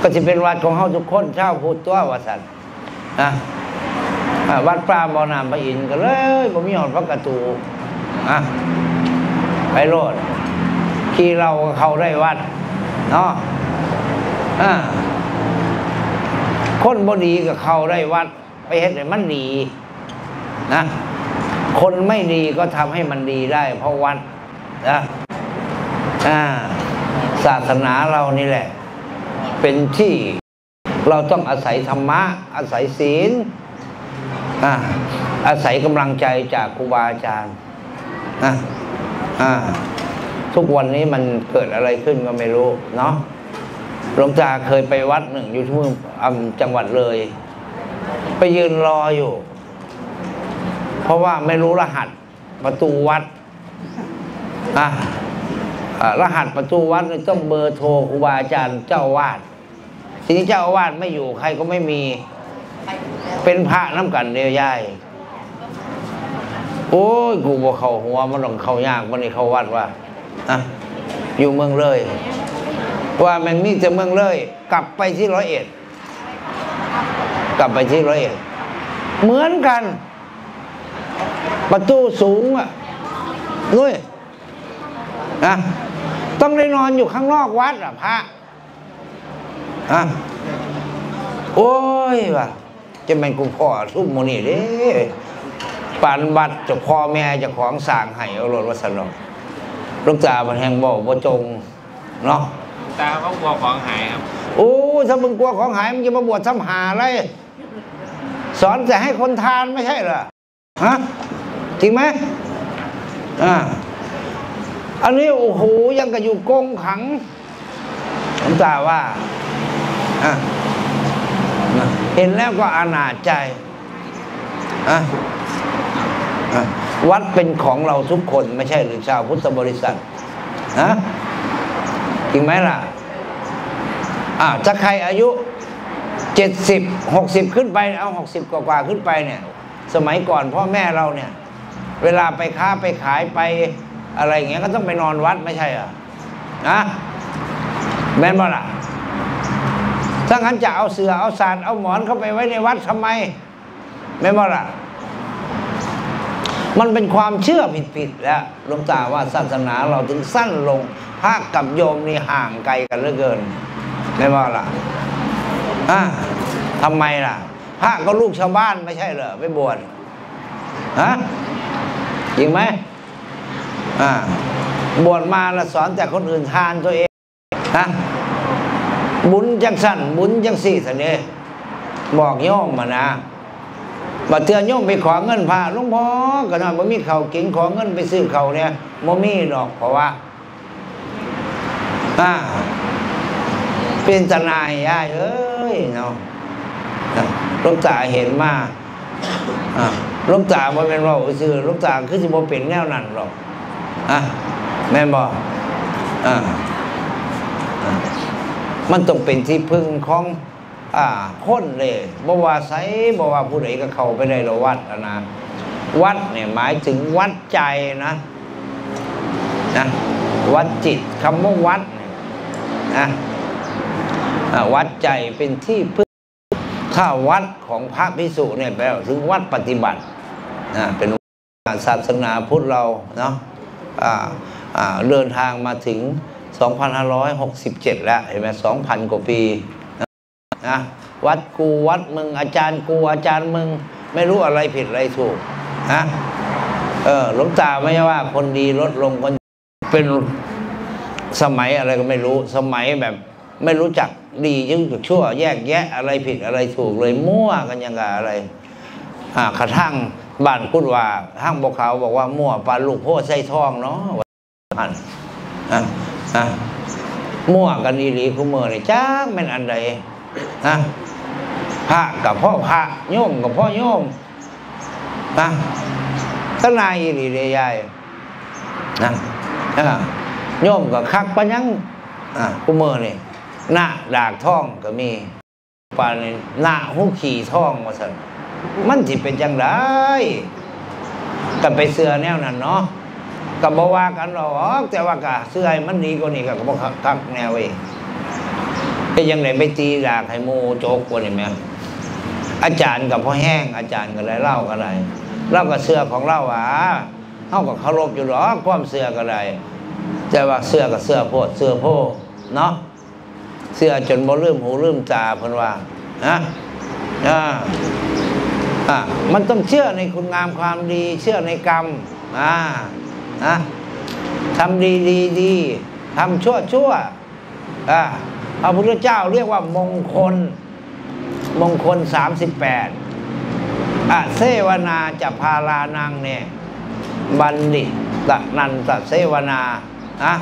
ก็จะเป็นวัดของเฮาทุกคนชาวพุทธตัวว่าซั่นนะวัดป่าบ่อน้ำพระอินทร์ก็เลยบ่มีหอดพระกระตูอ่ะไปโลดที่เราเขาได้วัดเนาะอ่าคนบ่ดีกับเขาได้วัดไปเฮ็ดให้มันดีนะคนไม่ดีก็ทำให้มันดีได้เพราะวัดนะอ่าศาสนาเรานี่แหละเป็นที่เราต้องอาศัยธรรมะอาศัยศีลอ่าอาศัยกำลังใจจากครูบาอาจารย์นะอ่าทุกวันนี้มันเกิดอะไรขึ้นก็ไม่รู้เนาะหลวงตาเคยไปวัดหนึ่งอยู่ที่จังหวัดเลยไปยืนรออยู่เพราะว่าไม่รู้รหัสประตูวัดอ่ารหัสประตูวัดต้องเบอร์โทรครูบาอาจารย์เจ้าวาดทีนี้เจ้าวาดไม่อยู่ใครก็ไม่มีเป็นพระน้ำกันเดียวยายโอ้ยกูบอกเขาหัวมันหลงเขายากมันนี่เขาวัดว่าอะอยู่เมืองเลยว่ามันนี่จะเมืองเลยกลับไปที่ร้อยเอ็ดกลับไปที่ร้อยเอ็ดเหมือนกันประตูสูงอ่ะนุ้ยนะต้องได้นอนอยู่ข้างนอกวัดอ่ะพระอ่ะโอ้ยว่ะจะเป็นกูพ่อซุบโมนี่เด้ปานวัดจะพ่อแม่จะของสร้างให้เอารถวัสดุลูกตาบันแห่งบ่บ่จงเนาะตาเขากลัวของหายครับโอ้ถ้ามึงกลัวของหายมึงจะมาบวชซ้ำหาอะไรสอนจะให้คนทานไม่ใช่เหรอฮะจริงไหมอ่าอันนี้โอ้โหยังก็อยู่กงขังลูกตาว่าอ่ะเห็นแล้วก็อาณาใจอ่ะวัดเป็นของเราทุกคนไม่ใช่หรือชาวพุทธบริษัทนะจริงไหมล่ะอ่าถ้าใครอายุเจ็ดสิบหกสิบขึ้นไปเอาหกสิบกว่าขึ้นไปเนี่ยสมัยก่อนพ่อแม่เราเนี่ยเวลาไปค้าไปขายไปอะไรอย่างเงี้ยก็ต้องไปนอนวัดไม่ใช่เหรอนะแม่นบ่ล่ะถ้างั้นจะเอาเสือเอาสารเอาหมอนเข้าไปไว้ในวัดทำไมแม่นบ่ล่ะมันเป็นความเชื่อผิดๆแล้วหลวงตาว่าศาสนาเราถึงสั้นลงพระกับโยมนี่ห่างไกลกันเหลือเกินไม่ว่าล่ะอ่ะทำไมล่ะพระก็ลูกชาวบ้านไม่ใช่เหรอไปบวชฮะจริงไหมอ่ะบวชมาแล้วสอนแต่คนอื่นทานตัวเองฮะบุญจังสั่นบุญจังสี่สันเนี่ยบอกโยมมานะบัดเตือนโยมไปขอเงินพระหลวงพ่อก็น่าบ่มีเขากินขอเงินไปซื้อเขาเนี่ยบ่มีดอกเพราะว่าอ่าเป็นตนายยายเอ้ยเนาะ ลูกตาเห็นมากลูกตาบ่เป็นว่าซื้อลูกตาคือสิบ่เป็นแนวนั้นหรอกอ่ะแม่นบ่อ่ามันต้องเป็นที่พึ่งของอ่าคนเลยบ่ว่าไสบ่ว่าผู้ใดก็เข้าไปได้ละวัดอะนะวัดเนี่ยหมายถึงวัดใจนะนะวัดจิตคำว่าวัดนะวัดใจเป็นที่พึ่งถ้าวัดของพระภิกษุเนี่ยแปลว่าถึงวัดปฏิบัตินะเป็นศาสนาพุทธเราเนาะเดินทางมาถึง สองพันห้าร้อยหกสิบเจ็ด แล้วเห็นไหม สองพัน กว่าปีนะวัดกูวัดมึงอาจารย์กูอาจารย์มึงไม่รู้อะไรผิดอะไรถูกนะเออหลวงตาไม่ว่าคนดีลดลงคนเป็นสมัยอะไรก็ไม่รู้สมัยแบบไม่รู้จักดียิ่งจากชั่วแยกแยะอะไรผิดอะไรถูกเลยมั่วกันยังไงอะไรอ่ากระทั่งบ้านกุดว่าห้างบอกเขาบอกว่ามั่วปลาลูกโพดไส้ทองเนาะอ่านอ่ะอ่ะมั่วกันอีหลีคู่เมื่อเลยจ้าไม่อันใดนะพระกับพ่อพระโยมกับพ่อโยมนะก็นายอีหลีเลยยายนะโยมกับคักปะยังคู่เมื่อเนี่ยหน้าดากท่องก็มีปานนี้หน้าหูขี่ท่องมาสั่นมันสิเป็นจังไรกันไปเสื้อแนวนั้นเนาะกับบ่ว่ากันหรอกแต่ว่ากะเสื้อมันดีกว่านี้กับบ่คักแนวเองก็ยังไหนไปตีดากให้หมู่โจกกว่านี่แม่อาจารย์กับพ่อแห้งอาจารย์ก็ได้เล่าก็ได้เล่ากับเสื้อของเล่าอ่ะเฮาก็เคารพอยู่หรอกความเสื้อก็ได้แต่ว่าเสื้อกับเสื้อโพดเสื้อโพดเนาะเสื้อจนบ่ลืมหูลืมตาเพิ่นว่านะอ่าอ่ามันต้องเชื่อในคุณงามความดีเชื่อในกรรมอ่านะทำดีดีดีทำชั่วชั่วอ่าพระพุทธเจ้าเรียกว่ามงคลมงคลสามสิบแปดอ่ะเสวนาจะพาลานังเนี่ยบัณฑิตตัดนันตเสวนาอ่ะ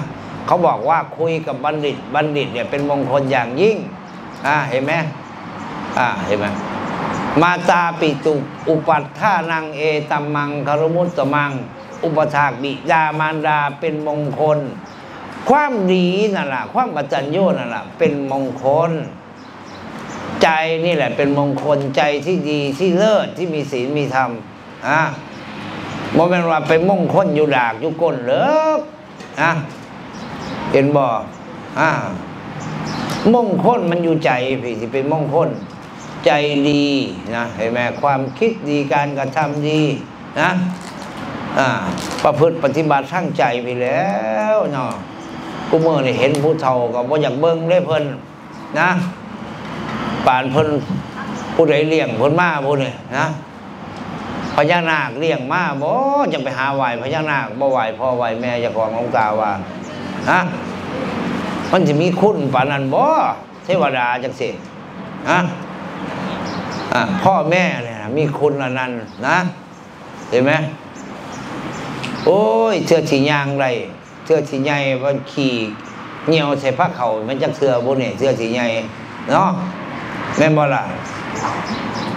เขาบอกว่าคุยกับบัณฑิตบัณฑิตเนี่ยเป็นมงคลอย่างยิ่งอ่าเห็นไหมอ่าเห็นไหมมาตาปิตุอุปัฏฐานังเอตัมมังคารมุตตมังอุปถากบิดามารดาเป็นมงคลความดีนั่นแหละความกตัญญูนั่นแหละเป็นมงคลใจนี่แหละเป็นมงคลใจที่ดีที่เลิศที่มีศีลมีธรรมอ่ะโมเมนต์ว่าเป็นมงคลอยู่ดากอยู่ก้นเลิกอ่ะเห็นบ่อ่ามงคลมันอยู่ใจพี่ที่เป็นมงคลใจดีนะเห็นไหมความคิดดีการกระทำดีนะอ่าประพฤติปฏิบัติทั้งใจไปแล้วเนาะกูเมื่อนี่เห็นผู้เฒ่าก็บ่อยากเบิ่งได้เพิ่นนะป่านเพิ่นผู้ใดเลี้ยงเพิ่นมาผู้นี่นะพญานาคเลี้ยงมาบ่จังไปหาไหว้พญานาคบ่ไหว้พ่อไหว้แม่เจ้าของหลวงตาว่าฮะมันจะมีคุณป่านนั้นบ่เทวดาจังสิฮะอ่าพ่อแม่เนี่ยมีคุณอันนั้นนะเห็นไหมโอ้ยเสื้อสียางไรเสื้อสีใหญ่มันขี่เหี่ยวใส่ผ้าเขามันจักเสื้อบ่เนี่ยเสื้อสีใหญ่เนาะแม่นบ่ล่ะ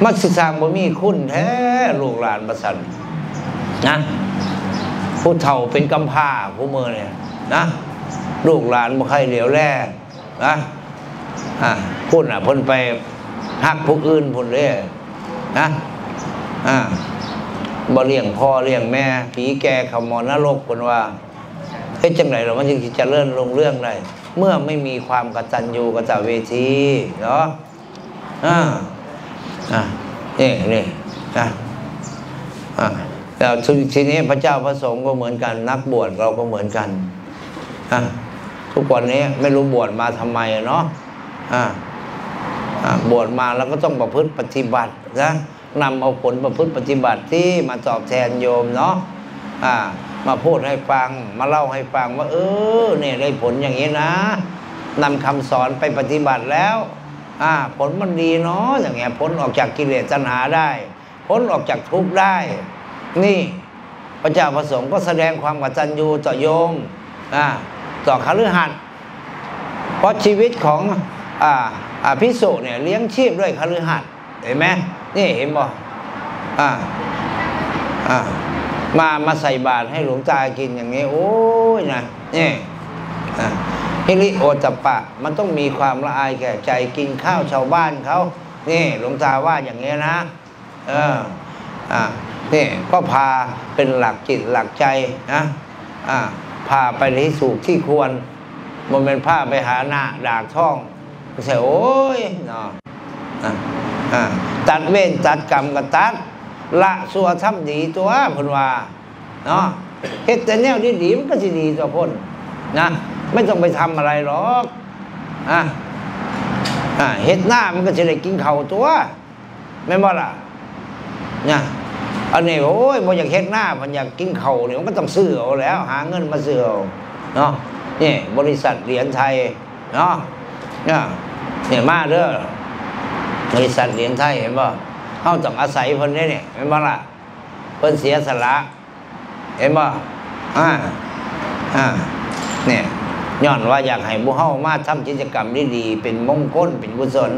มักสิสร้างบ่มีคุณแท้ลูกหลานบ่ซั่นนะผู้เฒ่าเป็นกำพร้าผู้มื้อเนี่ยนะลูกหลานบ่ใครเหลียวแลนะอ่าพุ่นน่ะเพิ่นไปฮักผู้อื่นพุ่นเด้นะอ่าบ่เลี้ยงพ่อเลี้ยงแม่ผีแก่ขมอนรกคนว่าเฮ้ยจังไหนเรามันจึงจะเลื่อนลงเรื่องได้เมื่อไม่มีความกตัญญูกตเวทีเนาะอ่าอ่านี่นี่อ่าอ่าแล้วทีนี้พระเจ้าพระสงฆ์ก็เหมือนกันนักบวชเราก็เหมือนกันอ่าทุกวันนี้ไม่รู้บวชมาทำไมเนาะอ่าอ่าบวชมาแล้วก็ต้องประพฤติปฏิบัตินะนำเอาผลประพฤติปฏิบัติที่มาตอบแทนโยมเนาะอ่ามาพูดให้ฟังมาเล่าให้ฟังว่าเออเนี่ยได้ผลอย่างนี้นะนำคำสอนไปปฏิบัติแล้วอ่าผลมันดีเนาะอย่างเงี้ยผลออกจากกิเลสตัณหาได้ผลออกจากทุกข์ได้นี่พระเจ้าพระสงฆ์ก็แสดงความกตัญญูต่อโยมอ่าต่อคฤหัสถ์เพราะชีวิตของอ่าภิกษุเนี่ยเลี้ยงชีพด้วยคฤหัสถ์ เห็นไหมนี่เห็นบ่อ่าอ่ามามาใส่บาตรให้หลวงตากินอย่างนี้โอ้ยนะนี่อ่าฮิริโอตัปปะมันต้องมีความละอายแก่ใจกินข้าวชาวบ้านเขานี่หลวงตาว่าอย่างนี้นะเอออ่านี่ก็พาเป็นหลักจิตหลักใจนะอ่าพาไปที่สู่ที่ควรมันเป็นผ้าไปหาหน้าด่าท่องเสียโอ้ยเนาะตัดเว้นตัดกรรมกับตัดละสัวทำดีตัวพนวาเนาะเฮ็ดแต่แนวดีๆมันก็สิดีตัวพนนะไม่ต้องไปทำอะไรหรอกอ่ะอ่ะเฮ็ดหน้ามันก็จะได้กินเข่าตัวไม่บ่ล่ะนะอันนี้โอ้ยบ่อยากเฮ็ดหน้ามันอยากกินเข่าเนี่ยมันก็ต้องซื้อเอาแล้วหาเงินมาซื้อเอาเนาะนี่บริษัทเหรียญไทยเนาะเนี่ยเนี่ยมาเด้อบริษัทเหรียญไทยเห็นบ่เขาต้องอาศัยคนนี้เนี่ยเห็นบ่ล่ะคนเสียสละเห็นบ่อ่าอ่าเนี่ยย้อนว่าอยากให้พวกเฮามาทำกิจกรรมดีๆเป็นมงคลเป็นกุศล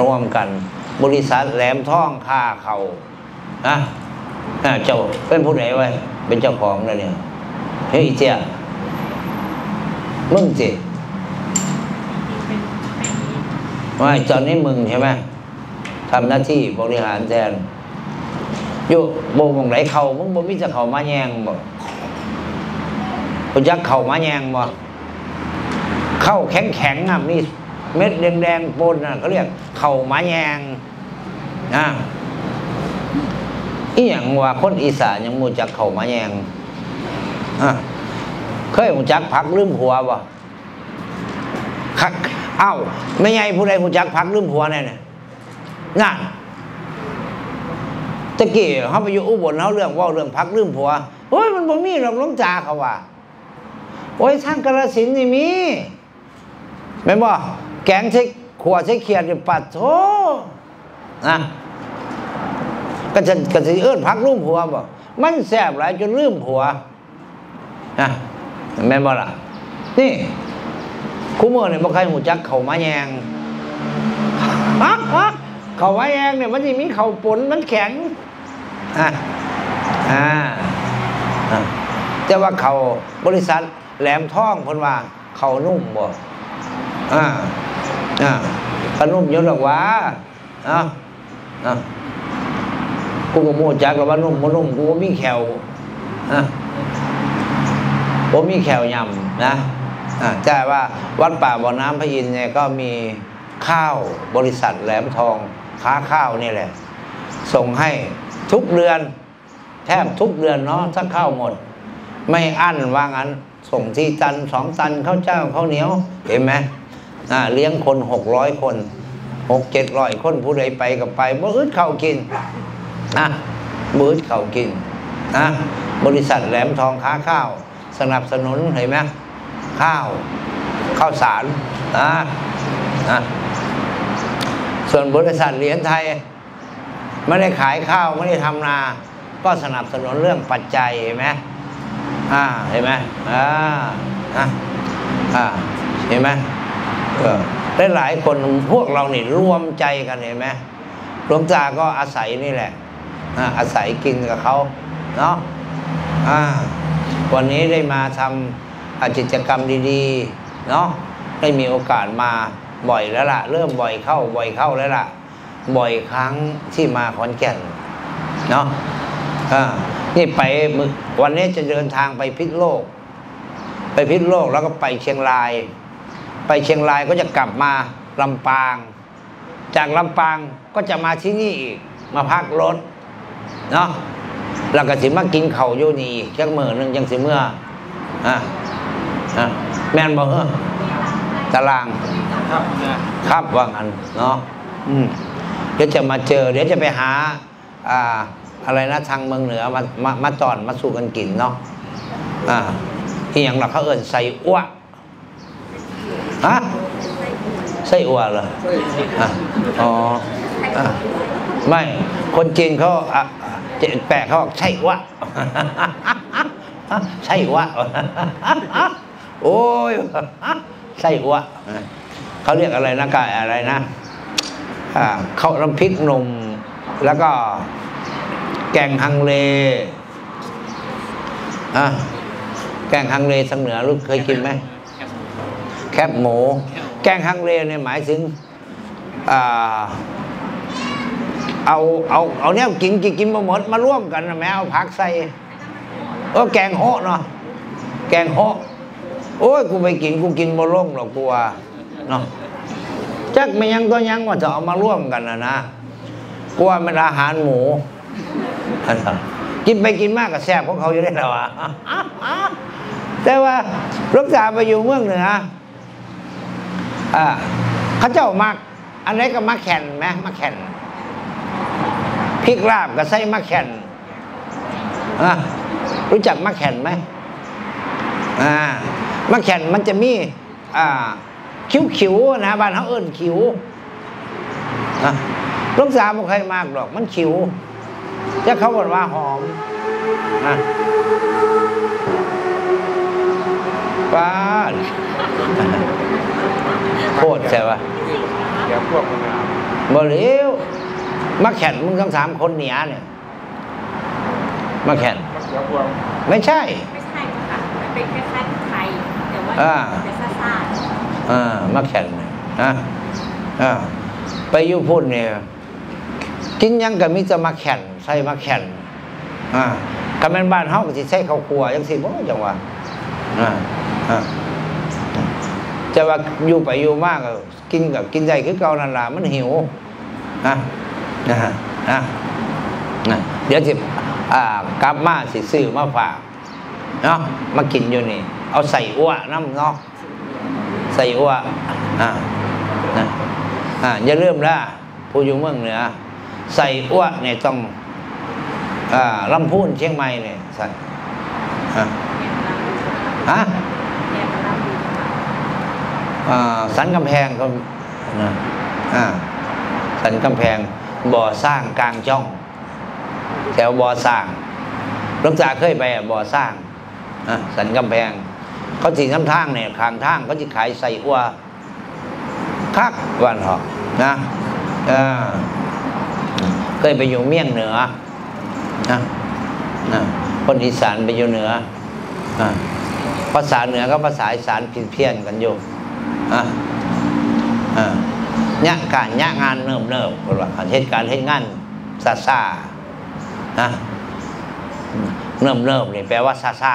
ร่วมกันบริษัทแหลมทองค่าเขานะเจ้าเป็นผู้ไหนไว้เป็นเจ้าของเลยเนี่ยเฮ้ยเจ้ามึงสิว่าตอนนี้มึงใช่ไหมทำหน้าที่บริหารแทนอยู่โบมองไหนเขามึงบ่มิจะเขามาแยงบ่ยักเข่ามาแยงบ่เข้าแข็งแข็งอ่ะมีเม็ดแดงแดงปนอ่ะเขาเรียกเข่ามาแยงอ่ะอีหยังว่าคนอีสานยังมูจักเข่ามาแยงอ่ะเคยมูจักพักลืมหัวบ่คักเอ้าไม่ไงผู้ใดมูจักพักลืมหัวเนี่ยเนี่ยนั่นตะกี้เขาไปอยู่อุบลเขาเรื่องว่าเรื่องพักลืมหัวโอ้ยมันบ่มีหรอกล้มจ่าเขาว่าโอ้ยทางกาฬสินธุ์นี่มีแม่นบ่แกงใช้ขวดใช้เขียดอยู่ปัดโธ่นะก็จะก็จะเอิ้นพักลืมผัวบ่มันแซ่บหลายจนลืมผัวนะแม่นบ่ล่ะนี่คู่มือเนี่ยบ่ใครหูจักเขามาแยงเขามาแยงเนี่ยมันสิมีเขาปนมันแข็งอ่ะอ่าแต่ว่าเขาบริษัทแหลมท่องพนว่าเขานุ่มบ่อ่าอ่าเขานุ่มเยอะหรอกวะอ่ะอ่ะกูก็โม่จักแล้วว่านุ่มบ่นุ่มกูก็มีแขวอ่ะผมมีแขวยำนะอ่าแต่ว่าวัดป่าบ่อน้ำพระอินทร์เนี่ยก็มีข้าวบริษัทแหลมทองค้าข้าวนี่แหละส่งให้ทุกเดือนแทบทุกเดือนเนาะถ้าข้าวหมดไม่อั้นว่างั้นส่งที่ตันสองตันข้าวเจ้าข้าวเหนียวเห็นไหมอ่าเลี้ยงคนหกร้อยคนหกเจ็ดร้อยคนผู้ใดไปกับไปบ่อึดเขากินนะบ่อึดเขากินนะบริษัทแหลมทองค้าข้าวสนับสนุนเห็นไหมข้าวข้าวสารนะนะส่วนบริษัทเหรียญไทยไม่ได้ขายข้าวไม่ได้ทำนาก็สนับสนุนเรื่องปัจจัยเห็นไหมอ่าเห็นไหมอ่าอ่าอ่าเห็นไหมเออได้หลายคนพวกเราเนี่ยรวมใจกันเห็นไหมหลวงตาก็อาศัยนี่แหละอ่าอาศัยกินกับเขาเนาะอ่าวันนี้ได้มาทำกิจกรรมดีๆเนาะได้มีโอกาสมาบ่อยแล้วล่ะเริ่มบ่อยเข้าบ่อยเข้าแล้วล่ะบ่อยครั้งที่มาขอนแก่นเนาะอ่านี่ไปวันนี้จะเดินทางไปพิษณุโลกไปพิษณุโลกแล้วก็ไปเชียงรายไปเชียงรายก็จะกลับมาลำปางจากลำปางก็จะมาที่นี่อีกมาพักรถเนาะแล้วก็สิมากินเข่าโยนีแค่เมื่อนึงยังสิเมื่ออ่ะอ่ะแม่นบอกเออตารางครับว่างั้นเนาะอืมเดี๋ยวจะมาเจอเดี๋ยวจะไปหาอ่าอะไรนะทางเมืองเหนือมามามาตอนมาสู่กันกินเนาะอ่าที่อย่างเราเขาเอิญใส่อ้วฮะใส่อ้วเหรออ๋อไม่คนจีนเขาแปลกเขาบอกใช่อ้วใช่อ้วโอ้ยใช่อ้วเขาเรียกอะไรนะกายอะไรนะ ข้าวน้ำพริกหนุ่มแล้วก็แกงฮังเลอะแกงฮังเลทางเหนือลูกเคยกินไหมแคบหมูแกงฮังเลเนี่ยหมายถึงเอาเอาเอาเนี่ยกินกินกินมาหมดมาร่วมกันนะแม่เอาผักใส่เออแกงโฮะเนาะแกงโฮะโอ้ยกูไปกินกูกินบ่ลงหรอกกูว่าเนาะจักไม่ยังก็ยังว่าจะเอามาร่วมกันนะนะกูว่ามันอาหารหมูกินไปกินมากกับแซ่บของเขาอยู่ได้แล้วอ่ะแต่ว่ารักษาไปอยู่เมืองเหนืออ่าเขาเจ้ามักอันไหนก็มักแข่นไหมมักแข่นพริกลาบกับไส้มักแข่นอ่ะรู้จักมักแข่นไหมอ่ามักแข่นมันจะมีอ่าคิ้วๆนะบ้านเขาเอิ้นคิ้วอ่ะรักษาไม่เคยมากหรอกมันคิ้วจะเขาบอกว่าหอมนะป้าโคตรใช่ปะเดี๋ยวพวกมันมาเลี้ยวมาแข่งมึงทั้งสามคนเหนียเนี่ยมาแข่งไม่ใช่ไม่ใช่ค่ะมันเป็นแค่ขั้นไทยแต่ว่าจะซ่าๆอ่ามาแข่งนะอ่าไปยุพุ่นเนี่ยกินยังกับมิจะมาแข่นใส่มาแข่นอ่ากับแม่บ้านเฮาก็สิใส่ข้าวคั่วจังซี่บ่จังว่าอ่าอ่าจะว่าอยู่ไปอยู่มากก็กินกับกินได้คือเก่านั่นล่ะมันหิวนะนะนะนะเดี๋ยวสิอ่ากลับมาสิซื้อมาฝากเนาะมากินอยู่นี่เอาใส่อั่วน้ำเนาะใส่อั่วอ่านะอ่าอย่าลืมนะผู้อยู่เมืองเหนือใส่อ้วกเนี่ยต้องอ่าลำพูนเชียงใหม่เนี่ยใส่ฮะฮะอ่าสันกำแพงก็นะอ่าสันกำแพงบ่อสร้างกลางจ้องแถวบ่อสร้างลูกจ่าเคยไปบ่อสร้างอ่ะสันกำแพงเขาจีน้ำทางเนี่ยข้างทางเขาจะขายใส่อ้วกคักวันหรอนะอ่าเคยไปอยู่เมี่ยงเหนือนะนะคนอีสานไปอยู่เหนือนะภาษาเหนือก็ภาษาอีสานผิดเพี้ยนกันอยู่นะนะยะการยะงานเนิ่มเนิ่มคนว่าเหตุการณ์เหตุงานซาซานะเนิ่มเนิ่มนี่แปลว่าซาซา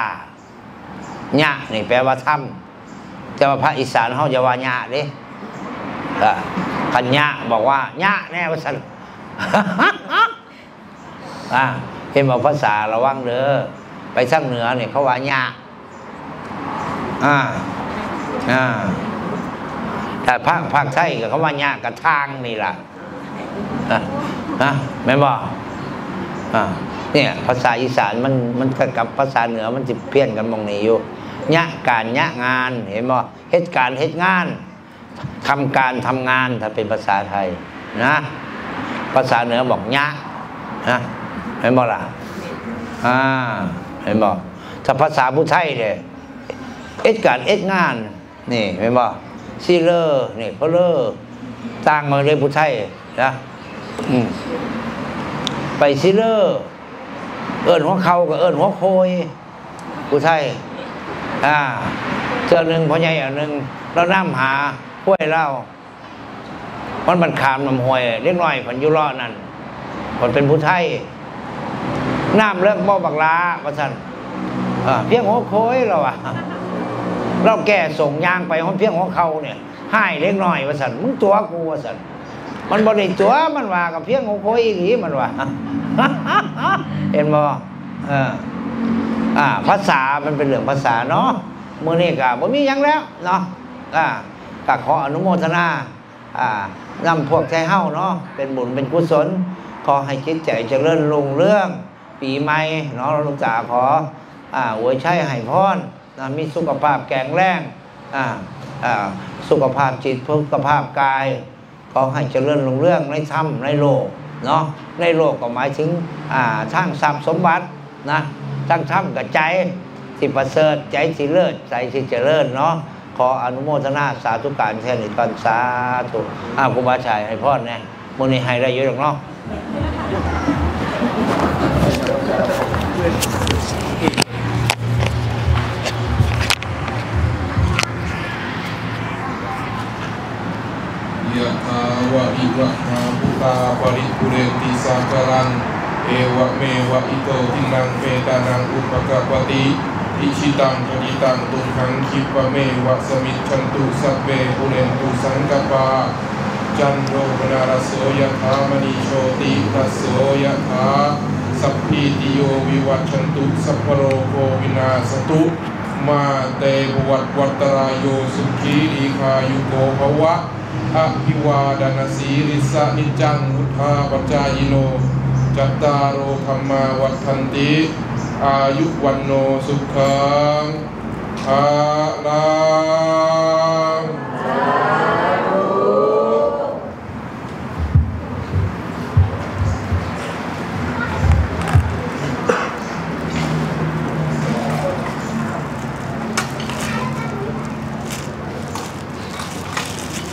ยะนี่แปลว่าถ้ำแต่ว่าพระอีสานเขาจะว่ายะเด้อะขันยะบอกว่ายะแน่ว่าสันอ่าเห็นบอกภาษาระวังเด้อไปทางเหนือเนี่ยเขาว่าหญ้าอ่าอ่าแต่ภาคภาคไทยก็เขาว่าหญ้ากระทางนี่ล่ะอ่ะฮะแม่นบ่อ่าเนี่ยภาษาอีสานมันมันกับภาษาเหนือมันสิเพี้ยนกันมองนี่อยู่หญ้าการหญ้างานเห็นบ่เฮ็ดการเฮ็ดงานทำการทำงานถ้าเป็นภาษาไทยนะภาษาเหนือบอกยะนะเห็นบอกล่ะอ่าเห็นบอกถ้าภาษาผู้ไทยเนี่ยเอ็ดการเอ็ดงานนี่เห็นบอกซีเลอร์นี่เพลเลอร์ต่างกันเลยผู้ไทยนะอืมไปซีเลอร์เอิญหัวเขากับเอิญหัวโคยผู้ไทยอ่าเจ้าหนึ่งพ่อใหญ่อันหนึ่งเราน้ำหาห้วยเล่ามันบันคามน้ำห้วยเล็กน้อยผันยุร่อนั่นผันเป็นผู้ไทยน้ำเลิกบ่อบักลาประสันเพียงหัวโค้ยเราอะเราแก่ส่งยางไปของเพียงหัวเขาเนี่ยให้เล็กน้อยประสันมึงตัวกูประสันมันบริตัวมันว่ากับเพียงหัวโค้ยหรือมันว่าเห็นบ่อ่าภาษามันเป็นเรื่องภาษาเนาะเมื่อนี้กะบ่มียังแล้วเนาะอ่ากะขออนุโมทนานำพวกไทยเฮ้าเนาะเป็นบุญเป็นกุศลขอให้คิดใจเจริญรุ่งเรื่องปีใหม่เนาะลูกจ๋าขออ่าอวยชัยให้พรนะมีสุขภาพแข็งแรงอ่าอ่าสุขภาพจิตสุขภาพกายขอให้เจริญรุ่งเรื่องในธรรมในโลกเนาะในโลกก็หมายถึงอ่าทางทรัพย์สมบัตินะทางธรรมกับใจสิประเสริฐใจสิเลิศใจสิเจริญเนาะขออนุโมทนาสาธุการแทนอีกตอนสาธุอ้าวครูบาชัยให้พ่อแน่ มื้อนี้ให้ได้เยอะหรอกเนาะยะถาวะอิระหาปุราปริปุเรติสาคารังเอวะเมวะอิโตทินังเปตานังอุปกปติอิชิตังปฏิตังตุมหังคิปะเมวะสมิจฉันตุสัพเพปุเรนตุสังกปาจันโทปนารโสยะถามณีโชติระโสยะถาสัพพิติโยวิวัชชันตุสัพพโรโควินาศตุมาเตภวัตวัตรายโยสุขีดีคายุโกภวะอภิวาดานสีริสะนิจังวุธาปัจจายโนจัตตารโอธรรมาวัฏันติอายุวันโนสุขังภาลัง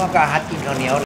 ก็การหัดกินข้าวเหนียว